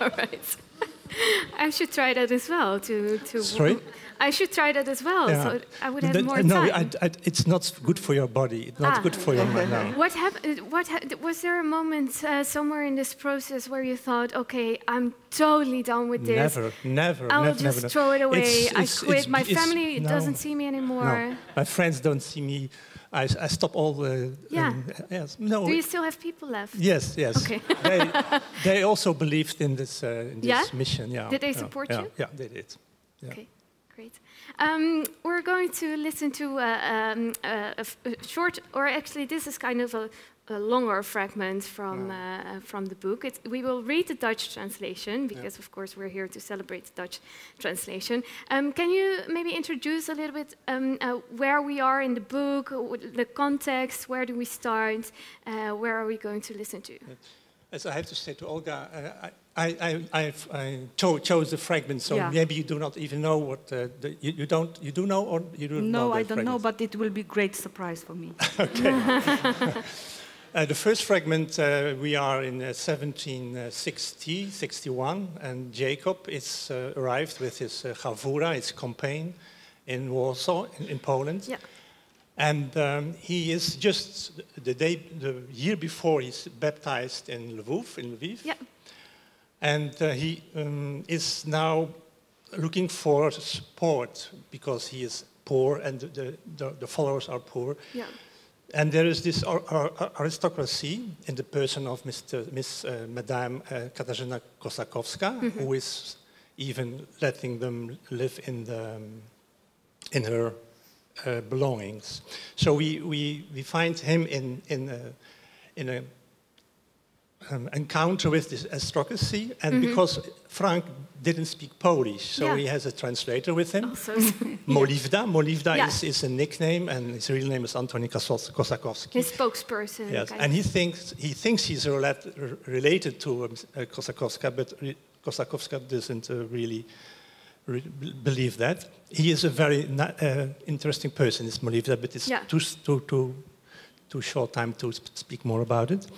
All right. I should try that as well. To, to Sorry? I should try that as well, yeah. so I would have but, more no, time. No, it's not good for your body. It's not ah. good for your mind now. What happened? What ha was there a moment uh, somewhere in this process where you thought, okay, I'm totally done with this? Never, never, I'll never, just never, throw it away. It's, it's, I quit. It's, My family no, doesn't see me anymore. No. My friends don't see me. I, I stop all the... Yeah. Um, yes. No. Do you still have people left? Yes, yes. Okay. they, they also believed in this, uh, in this yeah? mission. Yeah. Did they support yeah. you? Yeah, they did. Yeah. Okay, great. Um, we're going to listen to uh, um, uh, a, a short, or actually this is kind of a, a longer fragment from, yeah. uh, from the book. It's, we will read the Dutch translation, because yeah. of course we're here to celebrate the Dutch translation. Um, can you maybe introduce a little bit um, uh, where we are in the book, the context, where do we start, uh, where are we going to listen to? Yeah. As I have to say to Olga, uh, I, I, I, I've, I cho chose the fragment, so yeah. maybe you do not even know what uh, the, you, you don't you do know or you don't no, know. No, I don't fragment. know, but it will be a great surprise for me. Okay. uh, the first fragment uh, we are in uh, seventeen sixty, sixty-one, and Jacob is uh, arrived with his uh, gawura, his campaign, in Warsaw, in, in Poland. Yeah. And um, he is just the day, the year before, he's baptized in Lviv, in Lviv. Yeah. And uh, he um, is now looking for support because he is poor and the, the, the followers are poor. Yeah. And there is this ar ar aristocracy in the person of Mister Miss uh, Madame uh, Katarzyna Kosakowska, mm-hmm. who is even letting them live in the in her uh, belongings. So we, we we find him in in a, in a Um, encounter with this aristocracy, and mm-hmm. because Frank didn't speak Polish, so yeah. he has a translator with him. Also, Molivda. Molivda yeah. is, is a nickname, and his real name is Antoni Kosakowski. His spokesperson. Yes, okay. and he thinks he thinks he's relat, r related to um, uh, Kosakowska, but re, Kosakowska doesn't uh, really re believe that. He is a very uh, interesting person, this Molivda, but it's yeah. too too too. too short time to speak more about it.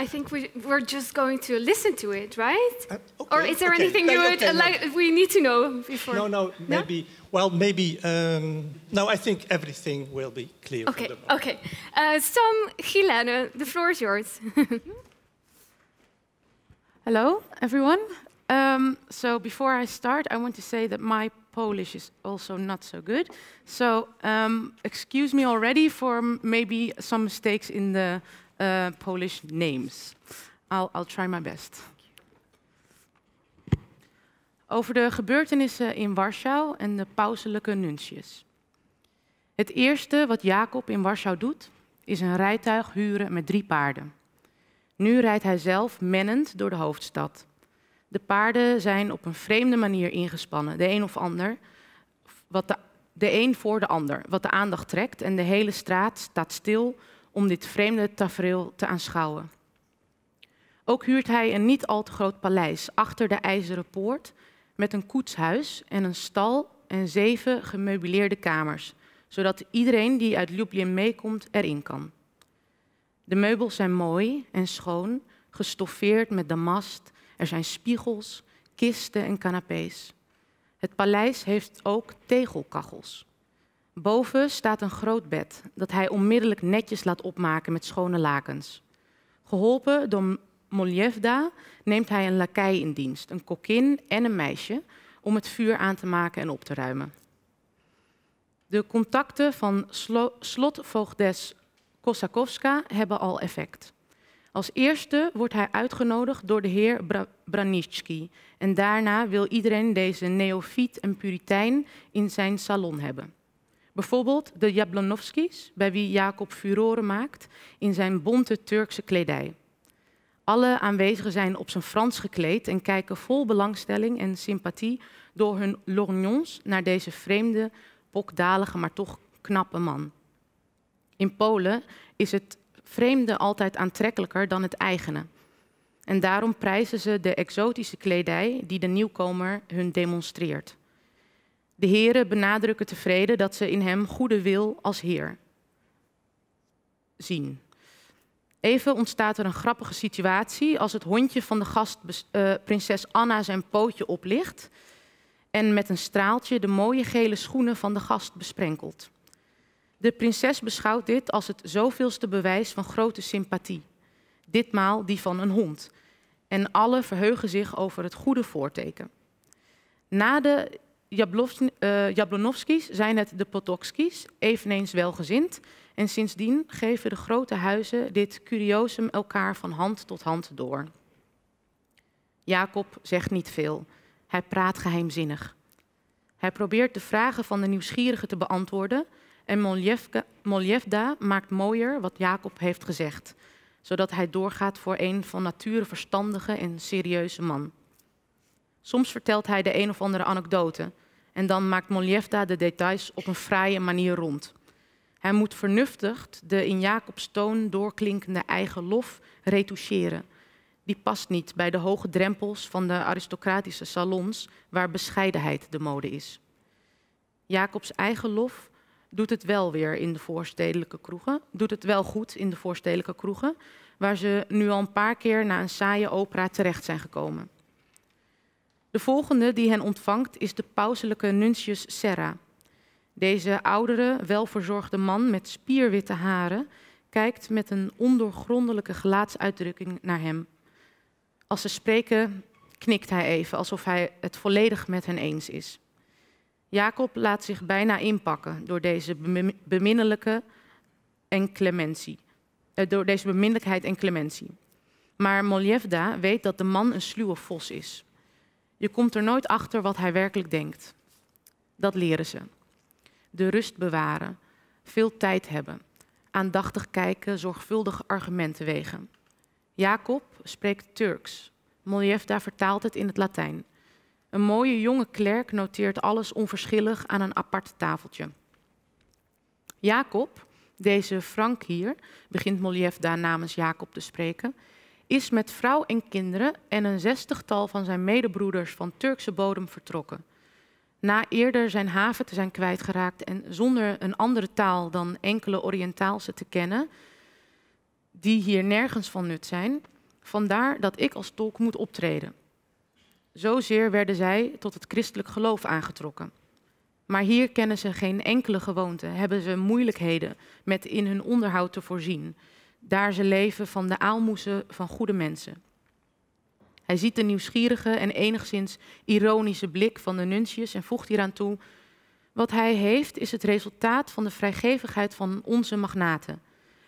I think we, we're just going to listen to it, right? Uh, okay, or is there okay, anything you would okay, like, no. we need to know before? No, no, maybe. No? Well, maybe. Um, no, I think everything will be clear. Okay, for the okay. Uh, Sam Gilane, the floor is yours. Hello, everyone. Um, so before I start, I want to say that my Polish is also not so good. So um, excuse me already for m maybe some mistakes in the uh, Polish names. I'll, I'll try my best. Over de gebeurtenissen in Warschau en de pauselijke nuntius. Het eerste wat Jacob in Warschau doet, is een rijtuig huren met drie paarden. Nu rijdt hij zelf mennend door de hoofdstad. De paarden zijn op een vreemde manier ingespannen, de een of ander, wat de, de een voor de ander, wat de aandacht trekt en de hele straat staat stil om dit vreemde tafereel te aanschouwen. Ook huurt hij een niet al te groot paleis achter de IJzeren Poort met een koetshuis en een stal en zeven gemeubileerde kamers, zodat iedereen die uit Lublin meekomt erin kan. De meubels zijn mooi en schoon, gestoffeerd met damast. Er zijn spiegels, kisten en canapés. Het paleis heeft ook tegelkachels. Boven staat een groot bed dat hij onmiddellijk netjes laat opmaken met schone lakens. Geholpen door Molivda neemt hij een lakei in dienst, een kokkin en een meisje, om het vuur aan te maken en op te ruimen. De contacten van slotvoogdes Kosakowska hebben al effect. Als eerste wordt hij uitgenodigd door de heer Bra Branicki en daarna wil iedereen deze neofiet en puritein in zijn salon hebben. Bijvoorbeeld de Jablonowskis, bij wie Jacob furoren maakt in zijn bonte Turkse kledij. Alle aanwezigen zijn op zijn Frans gekleed en kijken vol belangstelling en sympathie door hun lorgnons naar deze vreemde, pokdalige, maar toch knappe man. In Polen is het vreemde altijd aantrekkelijker dan het eigene. En daarom prijzen ze de exotische kledij die de nieuwkomer hun demonstreert. De heren benadrukken tevreden dat ze in hem goede wil als heer zien. Even ontstaat er een grappige situatie als het hondje van de gast uh, prinses Anna zijn pootje oplicht en met een straaltje de mooie gele schoenen van de gast besprenkelt. De prinses beschouwt dit als het zoveelste bewijs van grote sympathie. Ditmaal die van een hond. En alle verheugen zich over het goede voorteken. Na de Jablonowskis zijn het de Potokskis, eveneens welgezind. En sindsdien geven de grote huizen dit curiosum elkaar van hand tot hand door. Jacob zegt niet veel. Hij praat geheimzinnig. Hij probeert de vragen van de nieuwsgierigen te beantwoorden. En Molivda maakt mooier wat Jacob heeft gezegd, zodat hij doorgaat voor een van nature verstandige en serieuze man. Soms vertelt hij de een of andere anekdote en dan maakt Molivda de details op een fraaie manier rond. Hij moet vernuftigd de in Jacobs toon doorklinkende eigen lof retoucheren. Die past niet bij de hoge drempels van de aristocratische salons waar bescheidenheid de mode is. Jacobs eigen lof doet het wel weer in de voorstedelijke kroegen. Doet het wel goed in de voorstedelijke kroegen, waar ze nu al een paar keer na een saaie opera terecht zijn gekomen. De volgende die hen ontvangt is de pauselijke nuntius Serra. Deze oudere, welverzorgde man met spierwitte haren kijkt met een ondoorgrondelijke gelaatsuitdrukking naar hem. Als ze spreken, knikt hij even, alsof hij het volledig met hen eens is. Jacob laat zich bijna inpakken door deze beminnelijke en clementie, door deze beminnelijkheid en clementie. Maar Molivda weet dat de man een sluwe vos is. Je komt er nooit achter wat hij werkelijk denkt. Dat leren ze. De rust bewaren, veel tijd hebben, aandachtig kijken, zorgvuldig argumenten wegen. Jacob spreekt Turks. Molivda vertaalt het in het Latijn. Een mooie jonge klerk noteert alles onverschillig aan een apart tafeltje. Jacob, deze Frank hier, begint Molivda namens Jacob te spreken, is met vrouw en kinderen en een zestigtal van zijn medebroeders van Turkse bodem vertrokken. Na eerder zijn haven te zijn kwijtgeraakt en zonder een andere taal dan enkele Oriëntaalse te kennen, die hier nergens van nut zijn. Vandaar dat ik als tolk moet optreden. Zozeer werden zij tot het christelijk geloof aangetrokken. Maar hier kennen ze geen enkele gewoonte, hebben ze moeilijkheden met in hun onderhoud te voorzien, daar ze leven van de aalmoezen van goede mensen. Hij ziet de nieuwsgierige en enigszins ironische blik van de nuntjes en voegt hieraan toe: wat hij heeft is het resultaat van de vrijgevigheid van onze magnaten.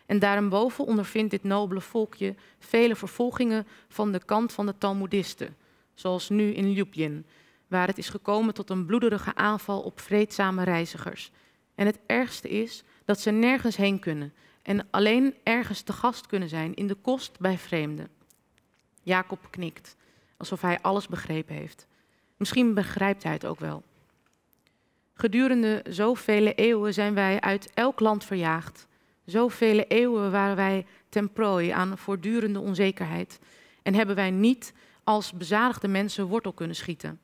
En daarboven ondervindt dit nobele volkje vele vervolgingen van de kant van de Talmoedisten, zoals nu in Ljubljana, waar het is gekomen tot een bloederige aanval op vreedzame reizigers. En het ergste is dat ze nergens heen kunnen en alleen ergens te gast kunnen zijn in de kost bij vreemden. Jacob knikt, alsof hij alles begrepen heeft. Misschien begrijpt hij het ook wel. Gedurende zoveel eeuwen zijn wij uit elk land verjaagd. Zoveel eeuwen waren wij ten prooi aan voortdurende onzekerheid en hebben wij niet als bezadigde mensen wortel kunnen schieten.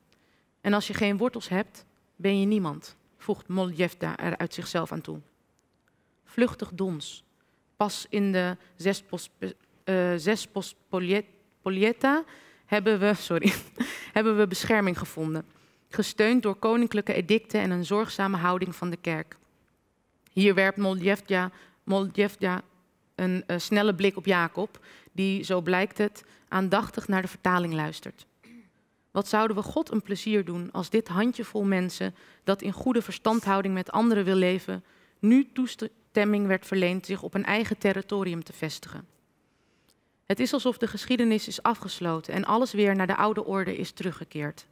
En als je geen wortels hebt, ben je niemand, voegt Molivda er uit zichzelf aan toe. Vluchtig dons, pas in de zes, pos, uh, zes pos poliet, polieta hebben we, sorry, hebben we bescherming gevonden, gesteund door koninklijke edicten en een zorgzame houding van de kerk. Hier werpt Molivda, Molivda een uh, snelle blik op Jacob, die, zo blijkt het, aandachtig naar de vertaling luistert. Wat zouden we God een plezier doen als dit handjevol mensen dat in goede verstandhouding met anderen wil leven, nu toestemming werd verleend zich op een eigen territorium te vestigen. Het is alsof de geschiedenis is afgesloten en alles weer naar de oude orde is teruggekeerd.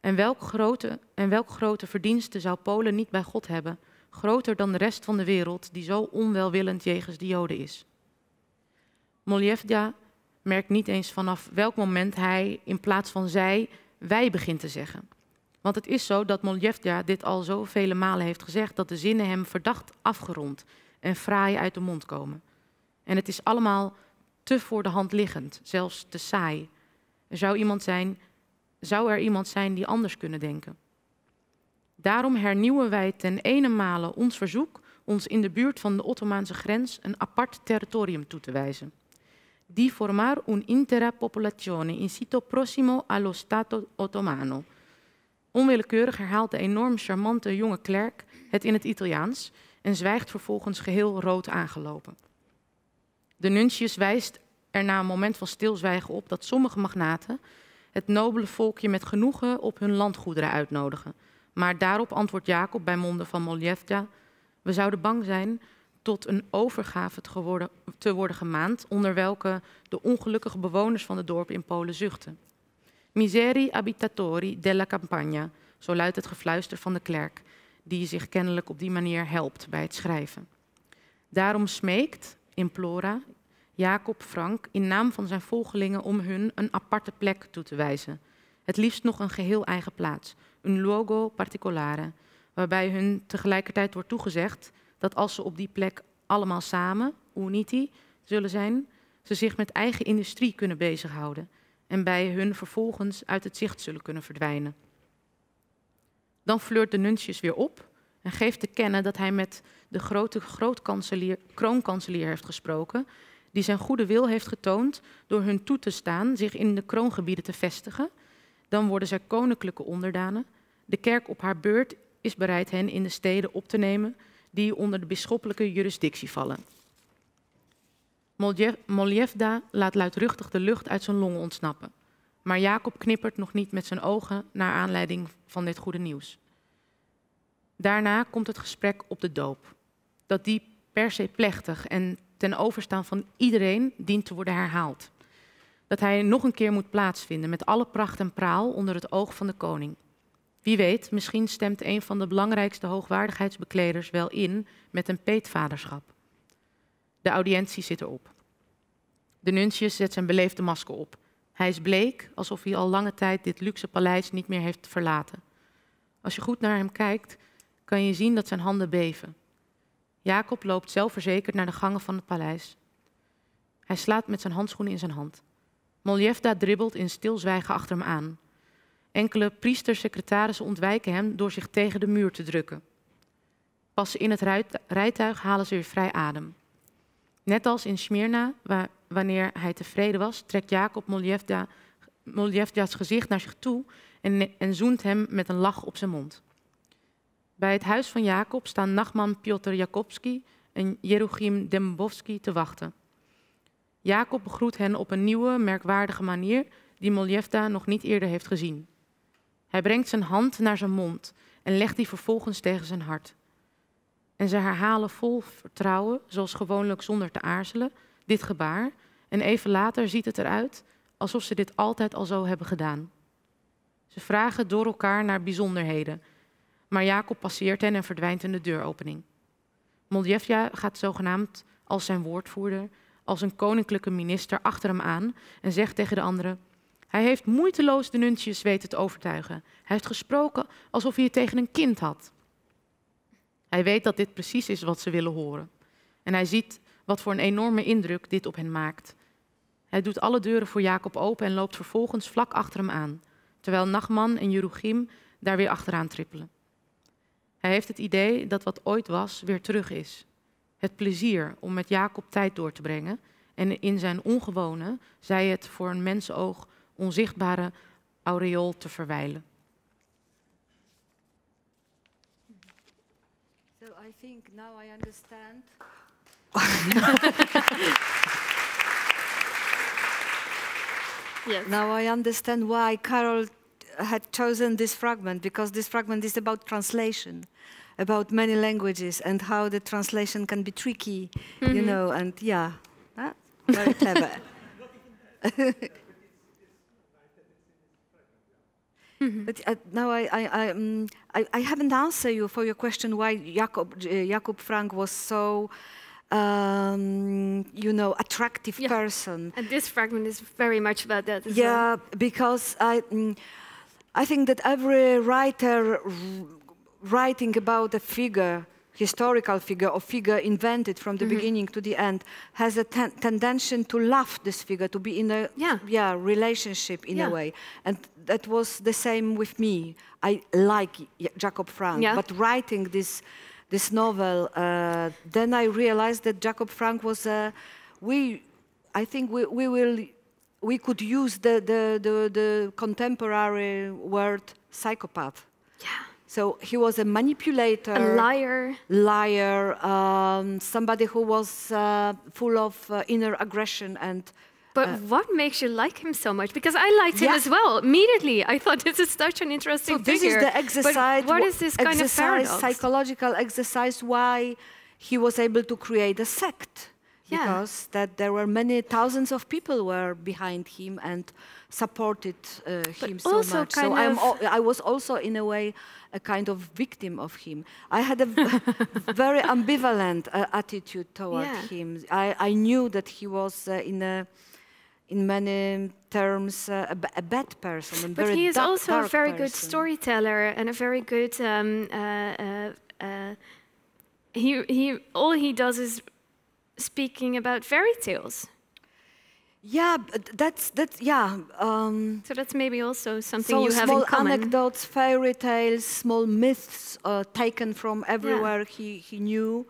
En welk grote, en welk grote verdienste zou Polen niet bij God hebben, groter dan de rest van de wereld die zo onwelwillend jegens de Joden is. Molivda merkt niet eens vanaf welk moment hij in plaats van zij, wij begint te zeggen. Want het is zo dat Molivda dit al zo vele malen heeft gezegd dat de zinnen hem verdacht afgerond en fraai uit de mond komen. En het is allemaal te voor de hand liggend, zelfs te saai. Er zou iemand zijn, zou er iemand zijn die anders kunnen denken. Daarom hernieuwen wij ten ene male ons verzoek ons in de buurt van de Ottomaanse grens een apart territorium toe te wijzen. Di formar un'intera popolazione in sito prossimo allo Stato Ottomano. Onwillekeurig herhaalt de enorm charmante jonge klerk het in het Italiaans en zwijgt vervolgens geheel rood aangelopen. De nuntius wijst er na een moment van stilzwijgen op dat sommige magnaten het nobele volkje met genoegen op hun landgoederen uitnodigen. Maar daarop antwoordt Jacob bij monden van Molivda: we zouden bang zijn tot een overgave te worden, te worden gemaand, onder welke de ongelukkige bewoners van de dorpen in Polen zuchten. Miseri abitatori della campagna, zo luidt het gefluister van de klerk, die zich kennelijk op die manier helpt bij het schrijven. Daarom smeekt, implora, Jacob Frank in naam van zijn volgelingen om hun een aparte plek toe te wijzen. Het liefst nog een geheel eigen plaats, un luogo particolare, waarbij hun tegelijkertijd wordt toegezegd dat als ze op die plek allemaal samen, uniti, zullen zijn, ze zich met eigen industrie kunnen bezighouden en bij hun vervolgens uit het zicht zullen kunnen verdwijnen. Dan flirt de nuntjes weer op en geeft te kennen dat hij met de grote grootkanselier, kroonkanselier heeft gesproken, die zijn goede wil heeft getoond door hun toe te staan zich in de kroongebieden te vestigen. Dan worden zij koninklijke onderdanen. De kerk op haar beurt is bereid hen in de steden op te nemen die onder de bisschoppelijke jurisdictie vallen. Molivda laat luidruchtig de lucht uit zijn longen ontsnappen. Maar Jacob knippert nog niet met zijn ogen naar aanleiding van dit goede nieuws. Daarna komt het gesprek op de doop. Dat die per se plechtig en ten overstaan van iedereen dient te worden herhaald. Dat hij nog een keer moet plaatsvinden met alle pracht en praal onder het oog van de koning. Wie weet, misschien stemt een van de belangrijkste hoogwaardigheidsbekleders wel in met een peetvaderschap. De audiëntie zit erop. De nuntius zet zijn beleefde masker op. Hij is bleek, alsof hij al lange tijd dit luxe paleis niet meer heeft verlaten. Als je goed naar hem kijkt, kan je zien dat zijn handen beven. Jacob loopt zelfverzekerd naar de gangen van het paleis. Hij slaat met zijn handschoenen in zijn hand. Molivda dribbelt in stilzwijgen achter hem aan. Enkele priestersecretarissen ontwijken hem door zich tegen de muur te drukken. Pas in het rijtuig halen ze weer vrij adem. Net als in Smyrna, waar, wanneer hij tevreden was, trekt Jacob Molivda, Molivda's gezicht naar zich toe en, en zoent hem met een lach op zijn mond. Bij het huis van Jacob staan Nachman Piotr Jakobski en Jerochim Dembowski te wachten. Jacob begroet hen op een nieuwe, merkwaardige manier die Molivda nog niet eerder heeft gezien. Hij brengt zijn hand naar zijn mond en legt die vervolgens tegen zijn hart. En ze herhalen vol vertrouwen, zoals gewoonlijk zonder te aarzelen, dit gebaar. En even later ziet het eruit alsof ze dit altijd al zo hebben gedaan. Ze vragen door elkaar naar bijzonderheden. Maar Jacob passeert hen en verdwijnt in de deuropening. Molivda gaat zogenaamd als zijn woordvoerder, als een koninklijke minister achter hem aan en zegt tegen de anderen: hij heeft moeiteloos de nuntius weten te overtuigen. Hij heeft gesproken alsof hij het tegen een kind had. Hij weet dat dit precies is wat ze willen horen. En hij ziet wat voor een enorme indruk dit op hen maakt. Hij doet alle deuren voor Jacob open en loopt vervolgens vlak achter hem aan, terwijl Nachman en Jerochim daar weer achteraan trippelen. Hij heeft het idee dat wat ooit was weer terug is. Het plezier om met Jacob tijd door te brengen en in zijn ongewone, zij het voor een mensenoog onzichtbare aureool te verwijlen. So I think now I understand. Yes. Now I understand why Karol had chosen this fragment, because this fragment is about translation, about many languages and how the translation can be tricky, mm-hmm. you know, and yeah, huh? Very clever. Mm-hmm. But uh, now I, I, I, um, I, I haven't answered you for your question why Jacob, uh, Jacob Frank was so, um, you know, attractive yeah. person. And this fragment is very much about that as yeah, well. Because I, um, I think that every writer writing about a figure, historical figure or figure invented from the mm-hmm. beginning to the end, has a ten tendency to love this figure, to be in a yeah, yeah relationship in yeah. a way. And that was the same with me. I like Jacob Frank, yeah. but writing this, this novel, uh, then I realized that Jacob Frank was a, we, I think we, we will, we could use the, the, the, the contemporary word psychopath. Yeah. So he was a manipulator, a liar, liar, um, somebody who was uh, full of uh, inner aggression and. But uh, what makes you like him so much? Because I liked yeah. him as well immediately. I thought this is such an interesting figure. So this figure. is the exercise. But what is this kind exercise, of paradox? Psychological exercise? Why he was able to create a sect? Yeah. Because that there were many thousands of people were behind him and supported uh, him so much. So I'm al I was also in a way a kind of victim of him. I had a very ambivalent uh, attitude toward yeah. him. I, I knew that he was uh, in a, in many terms, uh, a, b a bad person. A but very he is dark, also dark a very person. good storyteller and a very good. Um, uh, uh, uh, he he all he does is. Speaking about fairy tales, yeah, but that's that. Yeah, um, so that's maybe also something so you have in common. Small anecdotes, fairy tales, small myths uh, taken from everywhere yeah. he he knew,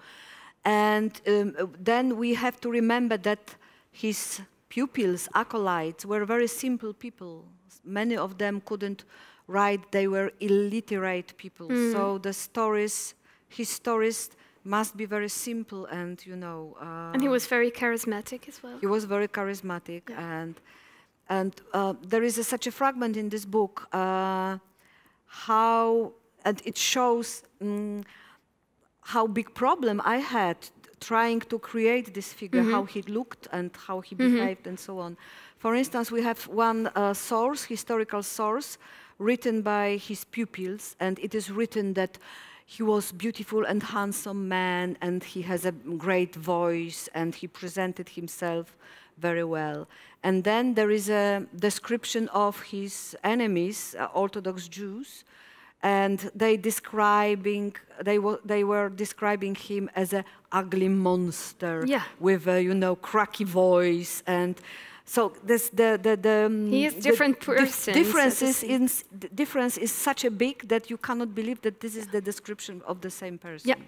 and um, then we have to remember that his pupils, acolytes, were very simple people. Many of them couldn't write; they were illiterate people. Mm. So the stories, his stories. Must be very simple and, you know... Uh, and he was very charismatic as well. He was very charismatic. Yeah. And and uh, there is a, such a fragment in this book, uh, how... And it shows um, how big problem I had trying to create this figure, mm-hmm. how he looked and how he mm-hmm. behaved and so on. For instance, we have one uh, source, historical source, written by his pupils, and it is written that he was beautiful and handsome man, and he has a great voice, and he presented himself very well. And then there is a description of his enemies, uh, Orthodox Jews, and they describing they were they were describing him as an ugly monster yeah. with a you know cracky voice and. So this, the the the he is different the, the differences in the difference is such a big that you cannot believe that this is the description of the same person. Yeah,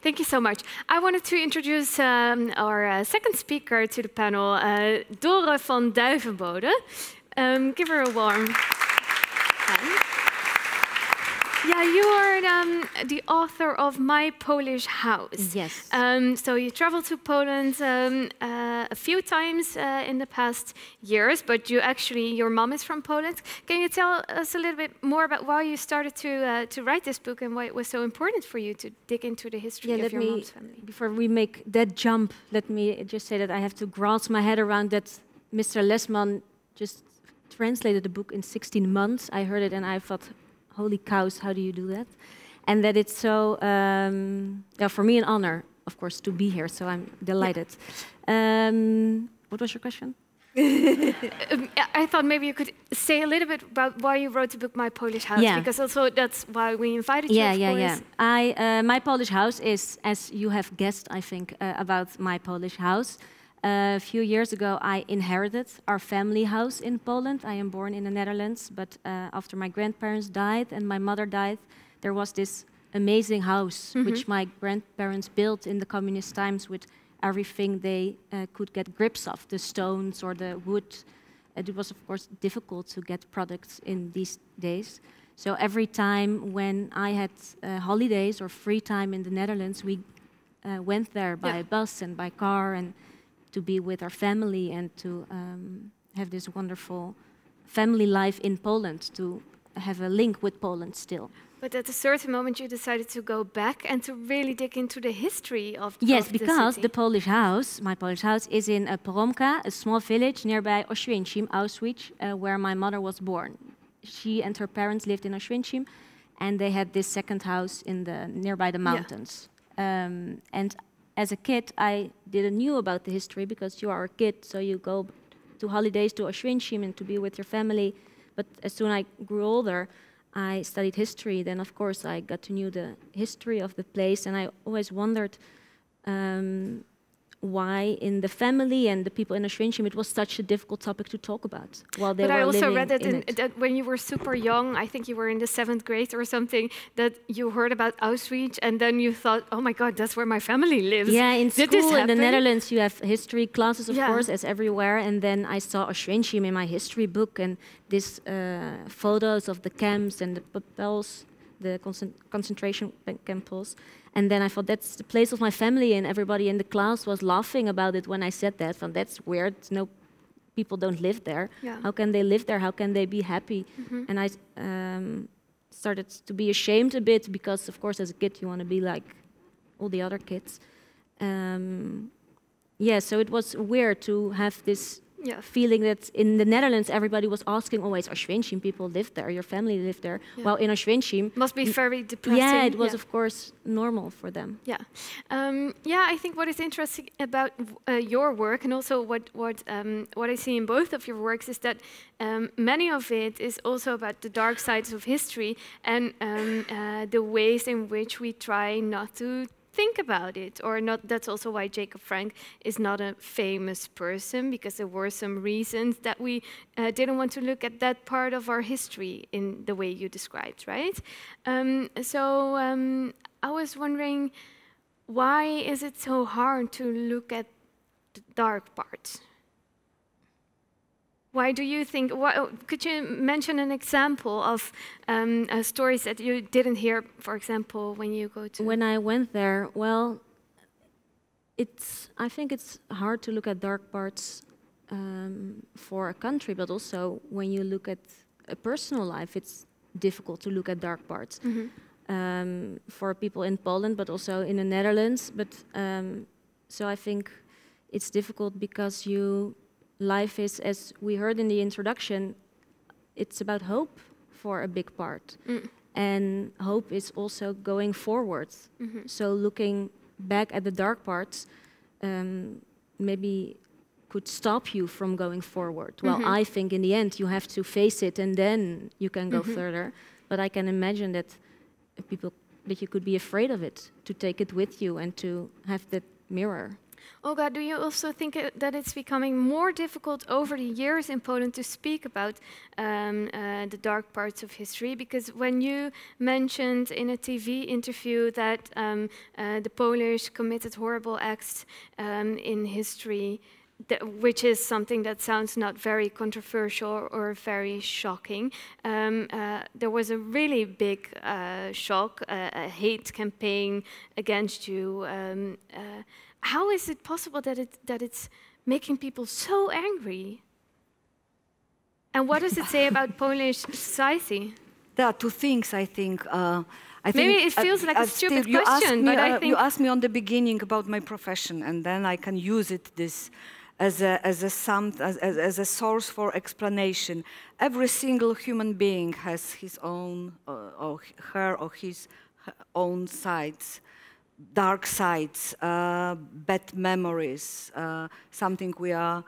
thank you so much. I wanted to introduce um, our uh, second speaker to the panel, uh, Dore van Duivenbode. Um, give her a warm hand. Yeah, you are um, the author of My Polish House. Yes. Um, so you traveled to Poland um, uh, a few times uh, in the past years, but you actually, your mom is from Poland. Can you tell us a little bit more about why you started to uh, to write this book and why it was so important for you to dig into the history yeah, of your me, mom's family? Before we make that jump, let me just say that I have to grasp my head around that Mister Lesman just translated the book in sixteen months. I heard it and I thought, holy cows, how do you do that? And that it's so, um, yeah, for me an honor, of course, to be here, so I'm delighted. Yeah. Um, what was your question? um, I thought maybe you could say a little bit about why you wrote the book My Polish House, yeah. because also that's why we invited yeah, you, of yeah, course. Yeah. I, uh, My Polish House is, as you have guessed, I think, uh, about My Polish House. Uh, a few years ago, I inherited our family house in Poland. I am born in the Netherlands, but uh, after my grandparents died and my mother died, there was this amazing house mm-hmm. which my grandparents built in the communist times with everything they uh, could get grips of, the stones or the wood. It was, of course, difficult to get products in these days. So every time when I had uh, holidays or free time in the Netherlands, we uh, went there by yeah. bus and by car and to be with our family and to um, have this wonderful family life in Poland, to have a link with Poland still. But at a certain moment you decided to go back and to really dig into the history of, yes, of the city. Yes, because the Polish house, my Polish house, is in uh, Poromka, a small village nearby Oświęcim, Auschwitz, uh, where my mother was born. She and her parents lived in Oświęcim and they had this second house in the nearby the mountains. Yeah. Um, and as a kid, I didn't knew about the history because you are a kid, so you go to holidays to Oświęcim and to be with your family. But as soon as I grew older, I studied history. Then, of course, I got to know the history of the place, and I always wondered um, why in the family and the people in Oświęcim it was such a difficult topic to talk about while they but were I also living read that, in in, it. that when you were super young, I think you were in the seventh grade or something, that you heard about Auschwitz and then you thought, oh my God, that's where my family lives. Yeah, in Did school in the Netherlands you have history classes, of yeah. course, as everywhere. And then I saw Oświęcim in my history book and these uh, photos of the camps and the papels, the concent concentration camps. And then I thought, that's the place of my family, and everybody in the class was laughing about it when I said that. And that's weird. No, people don't live there. Yeah. How can they live there? How can they be happy? Mm-hmm. And I um, started to be ashamed a bit because, of course, as a kid, you want to be like all the other kids. Um, yeah, so it was weird to have this yeah. feeling that in the Netherlands, everybody was asking always, Oświęcim, people live there, your family lived there. Yeah. Well, in Oświęcim... Must be very depressing. Yeah, it was, yeah. of course, normal for them. Yeah, um, yeah. I think what is interesting about uh, your work and also what, what, um, what I see in both of your works is that um, many of it is also about the dark sides of history and um, uh, the ways in which we try not to think about it or not. That's also why Jacob Frank is not a famous person, because there were some reasons that we uh, didn't want to look at that part of our history in the way you described, right? Um, so um, I was wondering, why is it so hard to look at the dark parts? Why do you think, why, could you mention an example of um, uh, stories that you didn't hear, for example, when you go to... When I went there, well, it's, I think it's hard to look at dark parts um, for a country, but also when you look at a personal life, it's difficult to look at dark parts mm-hmm. um, for people in Poland, but also in the Netherlands. But um, so I think it's difficult because you... Life is, as we heard in the introduction, it's about hope for a big part. Mm. And hope is also going forwards. Mm-hmm. So looking back at the dark parts um, maybe could stop you from going forward. Mm-hmm. Well, I think in the end you have to face it and then you can go mm-hmm. further. But I can imagine that people, that you could be afraid of it, to take it with you and to have that mirror. Olga, do you also think that it's becoming more difficult over the years in Poland to speak about um, uh, the dark parts of history? Because when you mentioned in a T V interview that um, uh, the Polish committed horrible acts um, in history, that, which is something that sounds not very controversial or very shocking, um, uh, there was a really big uh, shock, uh, a hate campaign against you. Um, uh, How is it possible that, it, that it's making people so angry? And what does it say about Polish society? There are two things, I think. Uh, I Maybe think, it feels uh, like uh, a stupid you question, me, but uh, I think... You asked me on the beginning about my profession, and then I can use it this as a, as a, sum, as, as, as a source for explanation. Every single human being has his own, uh, or her or his her own sides. Dark sides, uh, bad memories, uh, something we are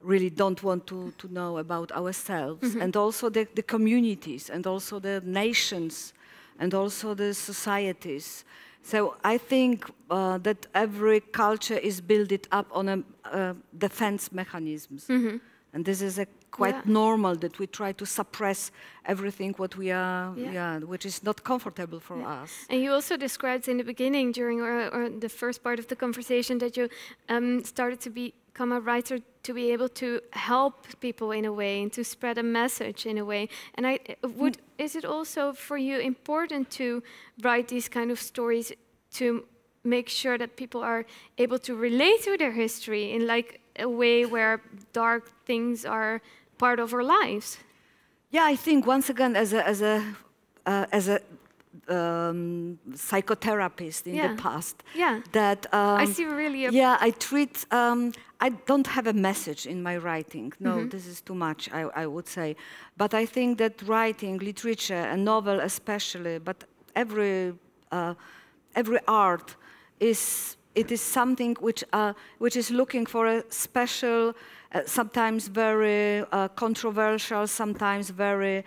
really don't want to, to know about ourselves, mm-hmm. and also the, the communities, and also the nations, and also the societies. So I think uh, that every culture is built up on a, uh, defense mechanisms, mm-hmm. and this is a quite yeah. normal that we try to suppress everything what we are, yeah. Yeah, which is not comfortable for yeah. us. And you also described in the beginning, during or, or the first part of the conversation, that you um, started to become a writer to be able to help people in a way and to spread a message in a way. And I would, mm. is it also for you important to write these kind of stories to make sure that people are able to relate to their history in like a way where dark things are part of our lives? Yeah, I think once again, as a as a uh, as a um, psychotherapist in yeah. the past, yeah, that um, I see really. A yeah, I treat. Um, I don't have a message in my writing. No, mm-hmm. this is too much. I, I would say, but I think that writing, literature, a novel especially, but every uh, every art is. It is something which, uh, which is looking for a special, uh, sometimes very uh, controversial, sometimes very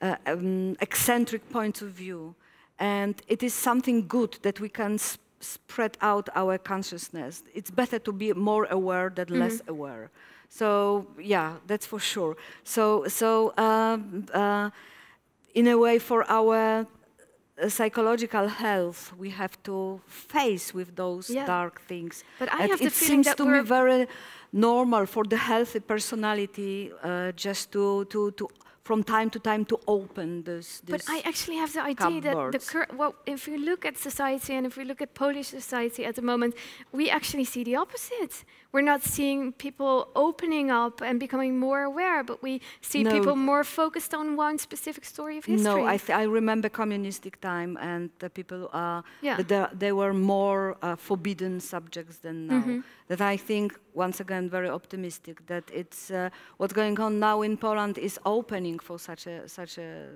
uh, um, eccentric point of view. And it is something good that we can sp spread out our consciousness. It's better to be more aware than mm-hmm. less aware. So, yeah, that's for sure. So, so uh, uh, in a way, for our psychological health, we have to face with those yeah. dark things. But I have it the feeling seems that to me very normal for the healthy personality uh, just to, to, to from time to time to open this. this but I actually have the idea cupboards. that the cur well, if you look at society and if we look at Polish society at the moment, we actually see the opposite. We're not seeing people opening up and becoming more aware, but we see no. people more focused on one specific story of history. No, I, th I remember communistic time, and the people are yeah. they, they were more uh, forbidden subjects than now. Mm-hmm. That I think once again very optimistic that it's uh, what's going on now in Poland is opening for such a such a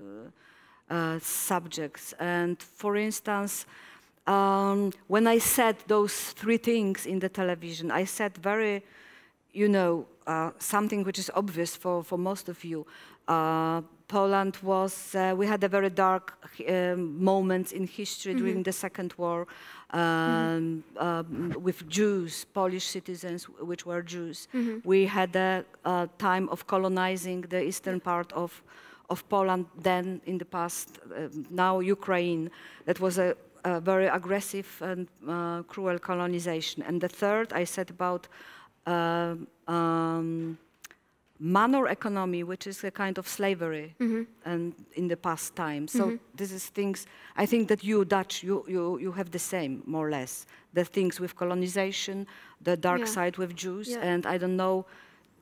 uh, subjects. And for instance. Um, when I said those three things in the television, I said very, you know, uh, something which is obvious for, for most of you. Uh, Poland was, uh, we had a very dark uh, moment in history mm-hmm. during the Second War um, mm-hmm. uh, with Jews, Polish citizens, which were Jews. Mm-hmm. We had a, a time of colonizing the eastern yeah. part of, of Poland then in the past, uh, now Ukraine. That was a Uh, very aggressive and uh, cruel colonization. And the third, I said about uh, um, manor economy, which is a kind of slavery mm-hmm. and in the past time. So mm-hmm. this is things, I think that you Dutch, you, you, you have the same, more or less. The things with colonization, the dark yeah. side with Jews, yeah. and I don't know,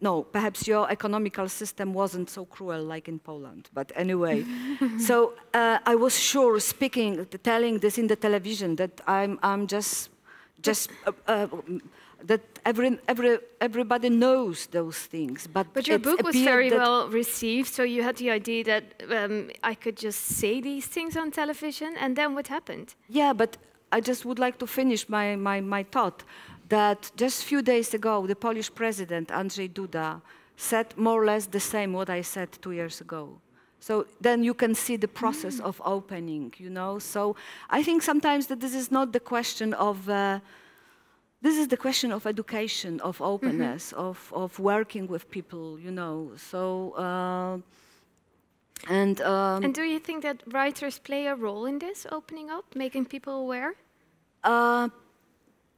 no, perhaps your economical system wasn't so cruel like in Poland, but anyway. So uh, I was sure speaking, telling this in the television that I'm, I'm just, just uh, uh, that every, every, everybody knows those things. But, but your book was very well received, so you had the idea that um, I could just say these things on television, and then what happened? Yeah, but I just would like to finish my, my, my thought. That just a few days ago, the Polish president, Andrzej Duda, said more or less the same what I said two years ago. So then you can see the process mm. of opening, you know? So I think sometimes that this is not the question of uh, This is the question of education, of openness, mm-hmm. of, of working with people, you know. So, uh, and, um, and do you think that writers play a role in this, opening up, making people aware? Uh,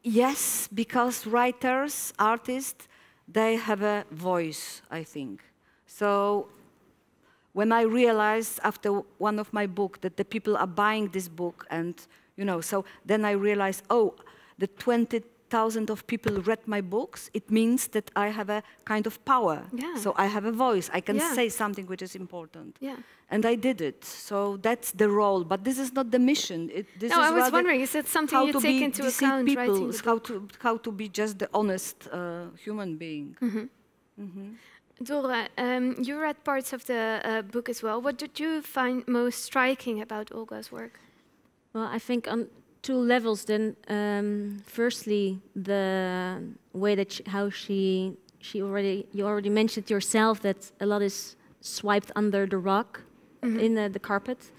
yes, because writers, artists, they have a voice, I think. So when I realized after one of my books that the people are buying this book and, you know, so then I realized, oh, the twenty thousand of people read my books, it means that I have a kind of power. Yeah. So I have a voice. I can yeah. say something which is important. Yeah. And I did it. So that's the role. But this is not the mission. It, this no, is I was wondering, is it something you take into account? People, how to how to be just the honest uh, human being. Mm-hmm. Mm-hmm. Dora, um, you read parts of the uh, book as well. What did you find most striking about Olga's work? Well, I think on two levels then. Um, firstly, the way that she, how she, she already, you already mentioned yourself that a lot is swiped under the rug, mm-hmm. in uh, the carpet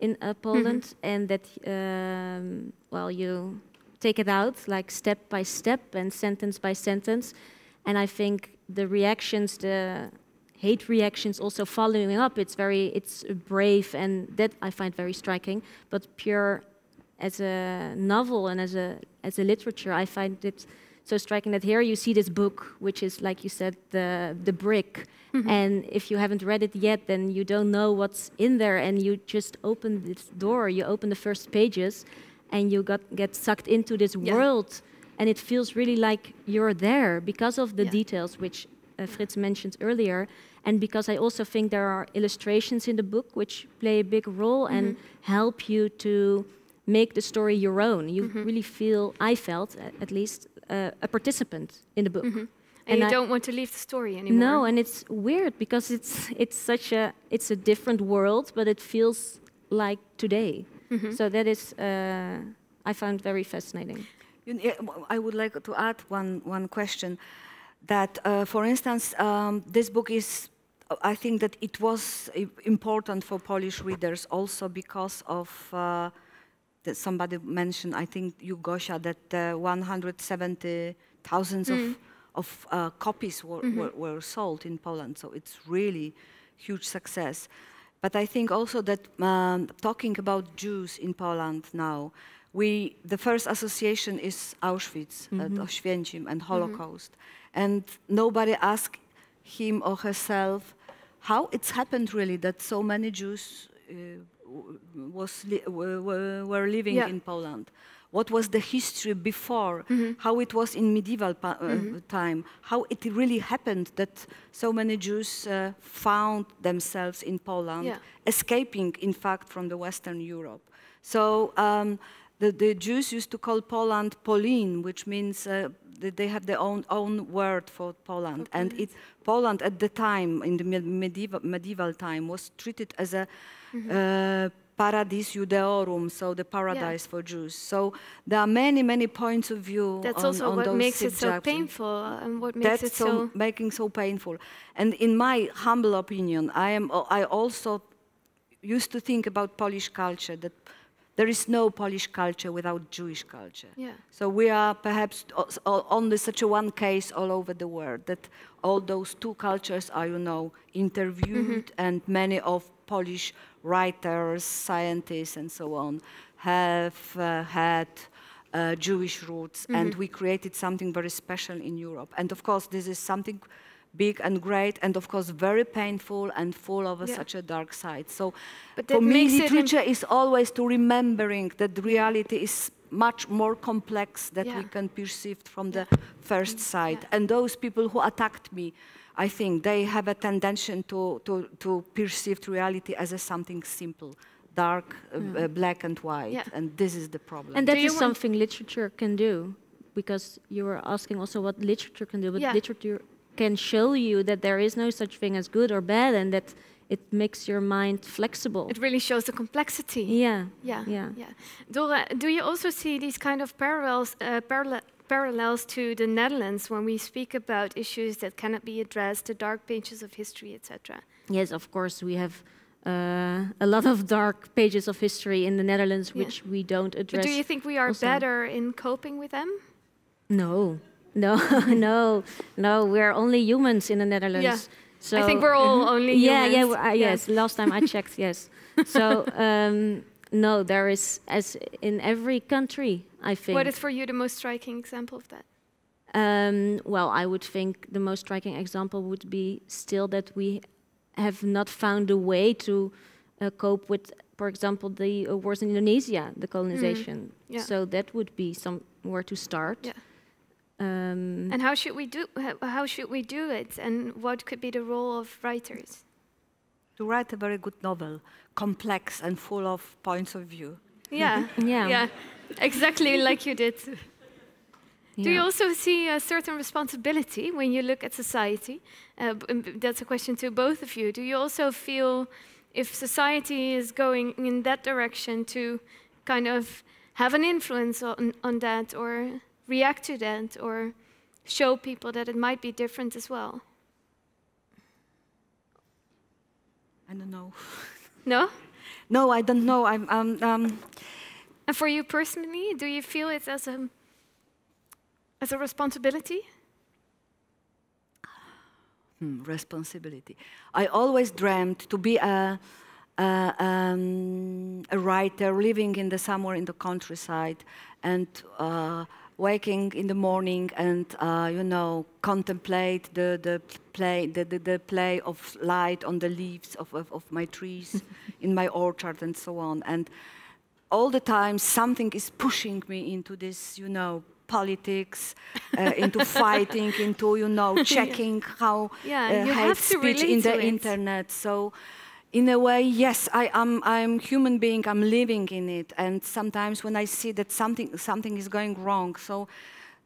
in uh, Poland, mm-hmm. and that, um, well, you take it out like step by step and sentence by sentence. And I think the reactions, the hate reactions also following up, it's very, it's brave, and that I find very striking. But pure as a novel and as a as a literature, I find it so striking that here you see this book, which is, like you said, the the brick. Mm-hmm. And if you haven't read it yet, then you don't know what's in there, and you just open this door, you open the first pages, and you got get sucked into this yeah. world. And it feels really like you're there because of the yeah. details which uh, Frits mentioned earlier, and because I also think there are illustrations in the book which play a big role, mm-hmm. and help you to make the story your own. You mm-hmm. really feel, I felt at least, uh, a participant in the book. Mm-hmm. And, and you I, don't want to leave the story anymore. No, and it's weird because it's it's such a it's a different world, but it feels like today. Mm-hmm. So that is uh, I found very fascinating. I would like to add one, one question, that, uh, for instance, um, this book is, I think that it was important for Polish readers also because of, uh, that somebody mentioned, I think you, Gosia, that uh, one hundred seventy thousand mm. of, of uh, copies were, mm-hmm. were, were sold in Poland, so it's really huge success. But I think also that um, talking about Jews in Poland now, We, the first association is Auschwitz, mm-hmm. and Oświęcim, and Holocaust. Mm-hmm. And nobody asked him or herself how it's happened really that so many Jews uh, was li were, were living yeah. in Poland. What was the history before, mm-hmm. how it was in medieval pa uh, mm-hmm. time, how it really happened that so many Jews uh, found themselves in Poland, yeah. escaping, in fact, from the Western Europe. So, um, The, the Jews used to call Poland Polin, which means uh, that they have their own, own word for Poland. Okay. And it, Poland at the time, in the medieval, medieval time, was treated as a mm-hmm. uh, paradis judeorum, so the paradise yeah. for Jews. So there are many, many points of view. That's on, also on what makes subjects. It so painful, and what makes That's it so, so making so painful. And in my humble opinion, I am. I also used to think about Polish culture that. There is no Polish culture without Jewish culture. Yeah. So we are perhaps only such a one case all over the world, that all those two cultures are, you know, interviewed, mm-hmm. and many of Polish writers, scientists, and so on have uh, had uh, Jewish roots, mm-hmm. and we created something very special in Europe. And of course, this is something big and great, and of course very painful and full of a yeah. such a dark side. So but for me, literature is always to remembering that the reality is much more complex than yeah. we can perceive from yeah. the first sight. Yeah. And those people who attacked me, I think they have a tendency to, to, to perceive reality as a something simple, dark, yeah. uh, black and white, yeah. and this is the problem. And that is something literature can do, because you were asking also what literature can do, but yeah. literature can show you that there is no such thing as good or bad, and that it makes your mind flexible. It really shows the complexity. Yeah, yeah, yeah. yeah. Dora, do you also see these kind of parallels, uh, parallel, parallels to the Netherlands when we speak about issues that cannot be addressed, the dark pages of history, et cetera? Yes, of course, we have uh, a lot of dark pages of history in the Netherlands, yeah. which we don't address. But do you think we are also better in coping with them? No, no, no, no. We're only humans in the Netherlands. Yeah. So I think we're all only yeah, humans. Yeah, yeah, uh, yes. Yeah. Last time I checked, yes. So um, no, there is, as in every country, I think. What is for you the most striking example of that? Um, well, I would think the most striking example would be still that we have not found a way to uh, cope with, for example, the uh, wars in Indonesia, the colonization. Mm, yeah. So that would be somewhere to start. Yeah. Um, and how should we do? How should we do it? And what could be the role of writers? To write a very good novel, complex and full of points of view. Yeah, yeah, yeah, exactly like you did. Yeah. Do you also see a certain responsibility when you look at society? Uh, that's a question to both of you. Do you also feel if society is going in that direction to kind of have an influence on, on that or react to that or show people that it might be different as well? I don't know. No? No, I don't know. I'm, um, um. And for you personally, do you feel it as a... As a responsibility? Hmm, responsibility. I always dreamed to be a, a, um, a writer living in the somewhere in the countryside and uh, waking in the morning and uh, you know contemplate the the play the, the, the play of light on the leaves of of, of my trees in my orchard and so on. And all the time something is pushing me into this, you know. Politics, uh, into fighting, into, you know, checking yeah. how yeah, uh, hate speech in the internet. So, in a way, yes, I am. I'm human being. I'm living in it. And sometimes when I see that something something is going wrong, so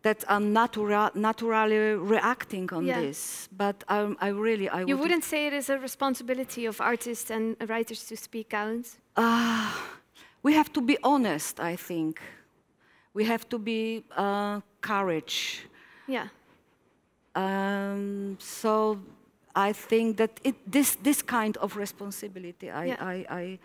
that I'm natura naturally reacting on yeah. this. But um, I really, I. You wouldn't say it is a responsibility of artists and writers to speak out. Uh, we have to be honest, I think. We have to be uh, courage. Yeah. Um, so I think that it this this kind of responsibility. I yeah. I I.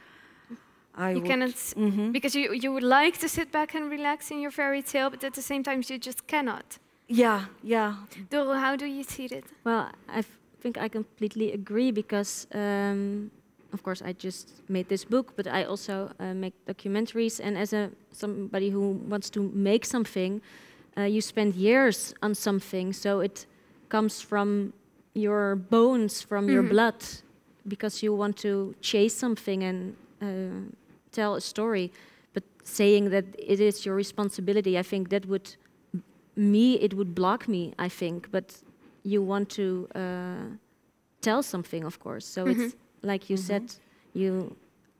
I you cannot mm-hmm. because you you would like to sit back and relax in your fairy tale, but at the same time you just cannot. Yeah, yeah. Dore, how do you see it? Well, I think I completely agree because. Um, Of course, I just made this book, but I also uh, make documentaries. And as a somebody who wants to make something, uh, you spend years on something, so it comes from your bones, from mm-hmm. your blood, because you want to chase something and uh, tell a story. But saying that it is your responsibility, I think that would me it would block me. I think, but you want to uh, tell something, of course. So mm-hmm. it's. Like you mm-hmm. said, you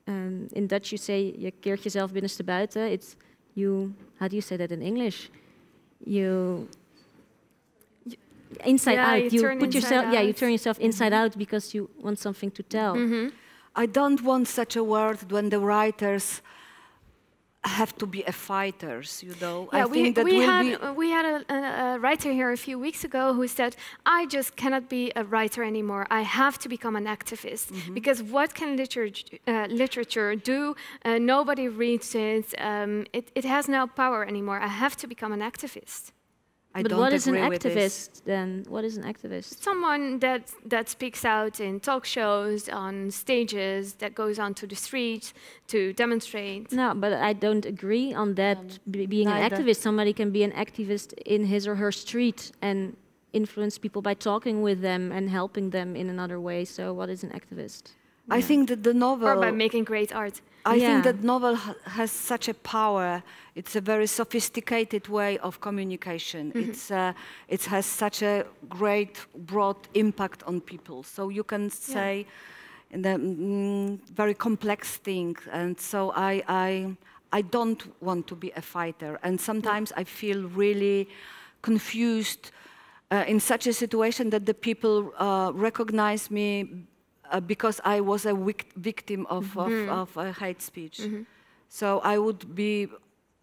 um, in Dutch you say je keert jezelf binnenste buiten. It's you. How do you say that in English? You, you inside yeah, out. You, you put yourself. Out. Yeah, you turn yourself inside mm-hmm. out because you want something to tell. Mm-hmm. I don't want such a word when the writers have to be a fighters, you know. Yeah, I we, think that we, will had, be uh, we had a, a, a writer here a few weeks ago who said, I just cannot be a writer anymore. I have to become an activist. Mm-hmm. Because what can literature, uh, literature do? Uh, nobody reads it. Um, it. It has no power anymore. I have to become an activist. I but what is an activist then? What is an activist? Someone that, that speaks out in talk shows, on stages, that goes onto the streets to demonstrate. No, but I don't agree on that um, b being neither. An activist. Somebody can be an activist in his or her street and influence people by talking with them and helping them in another way. So what is an activist? I yeah. think that the novel... Or by making great art. I yeah. think that novel ha has such a power. It's a very sophisticated way of communication. Mm-hmm. It's, uh, it has such a great, broad impact on people. So you can say yeah. in the, mm, very complex thing. And so I, I, I don't want to be a fighter. And sometimes yeah. I feel really confused uh, in such a situation that the people uh, recognize me Uh, because I was a victim of, mm-hmm. of, of uh, hate speech. Mm-hmm. So I would be,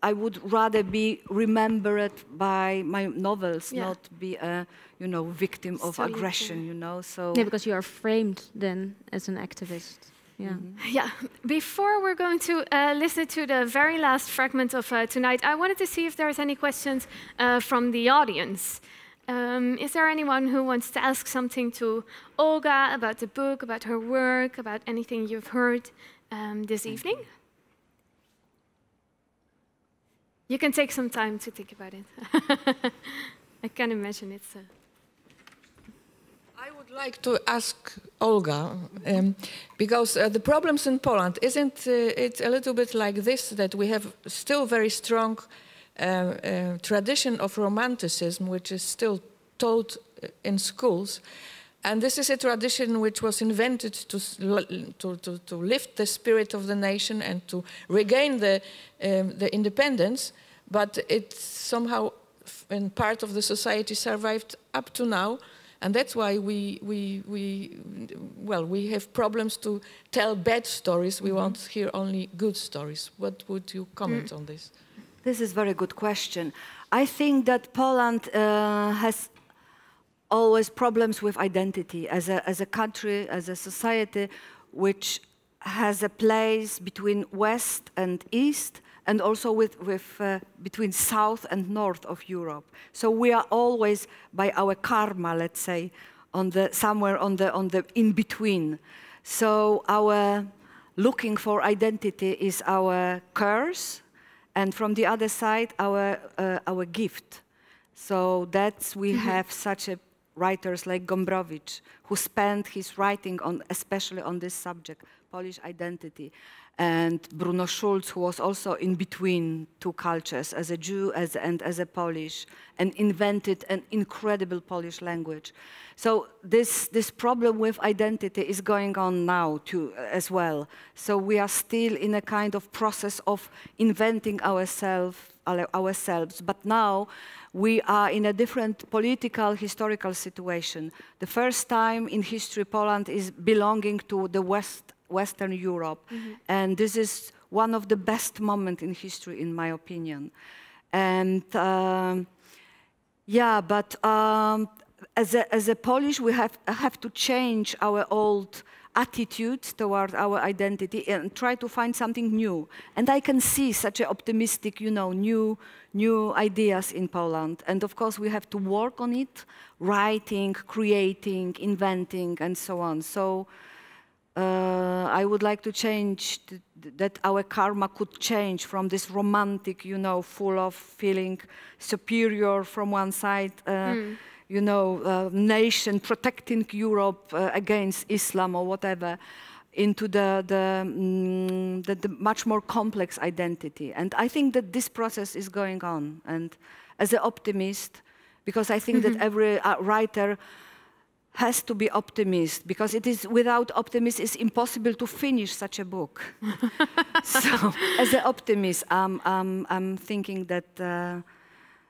I would rather be remembered by my novels, yeah. not be a, you know, victim of aggression, you know, so... Yeah, because you are framed then as an activist. Yeah. Mm-hmm. Yeah. Before we're going to uh, listen to the very last fragment of uh, tonight, I wanted to see if there's any questions uh, from the audience. Um, is there anyone who wants to ask something to Olga about the book, about her work, about anything you've heard um, this evening? You can take some time to think about it. I can imagine it's a... I would like to ask Olga, um, because uh, the problems in Poland, isn't uh, it a little bit like this, that we have still very strong uh, uh, tradition of romanticism, which is still taught in schools, and this is a tradition which was invented to, to, to, to lift the spirit of the nation and to regain the, um, the independence, but it somehow in part of the society survived up to now. And that's why we, we, we, well, we have problems to tell bad stories. We mm-hmm. want to hear only good stories. What would you comment mm. on this? This is a very good question. I think that Poland uh, has always problems with identity as a, as a country, as a society, which has a place between West and East, and also with, with, uh, between South and North of Europe. So we are always, by our karma, let's say, on the, somewhere on the, on the in-between. So our looking for identity is our curse, and from the other side, our, uh, our gift. So that's, we mm-hmm. have such a writers like Gombrowicz, who spent his writing on, especially on this subject, Polish identity. And Bruno Schulz, who was also in between two cultures, as a Jew as, and as a Polish, and invented an incredible Polish language. So this, this problem with identity is going on now too, as well. So we are still in a kind of process of inventing ourselves, ourselves. But now we are in a different political, historical situation. The first time in history Poland is belonging to the West Western Europe, mm-hmm. and this is one of the best moments in history, in my opinion. And um, yeah, but um, as a, as a Polish, we have have to change our old attitudes toward our identity and try to find something new. And I can see such an optimistic, you know, new new ideas in Poland. And of course, we have to work on it, writing, creating, inventing, and so on. So. Uh, I would like to change, th that our karma could change from this romantic, you know, full of feeling superior from one side, uh, mm. you know, uh, nation protecting Europe uh, against Islam or whatever, into the the, mm, the the much more complex identity. And I think that this process is going on. And as an optimist, because I think mm-hmm. that every uh, writer has to be optimist, because it is without optimism it's impossible to finish such a book. So, as an optimist, um, um, I'm thinking that uh,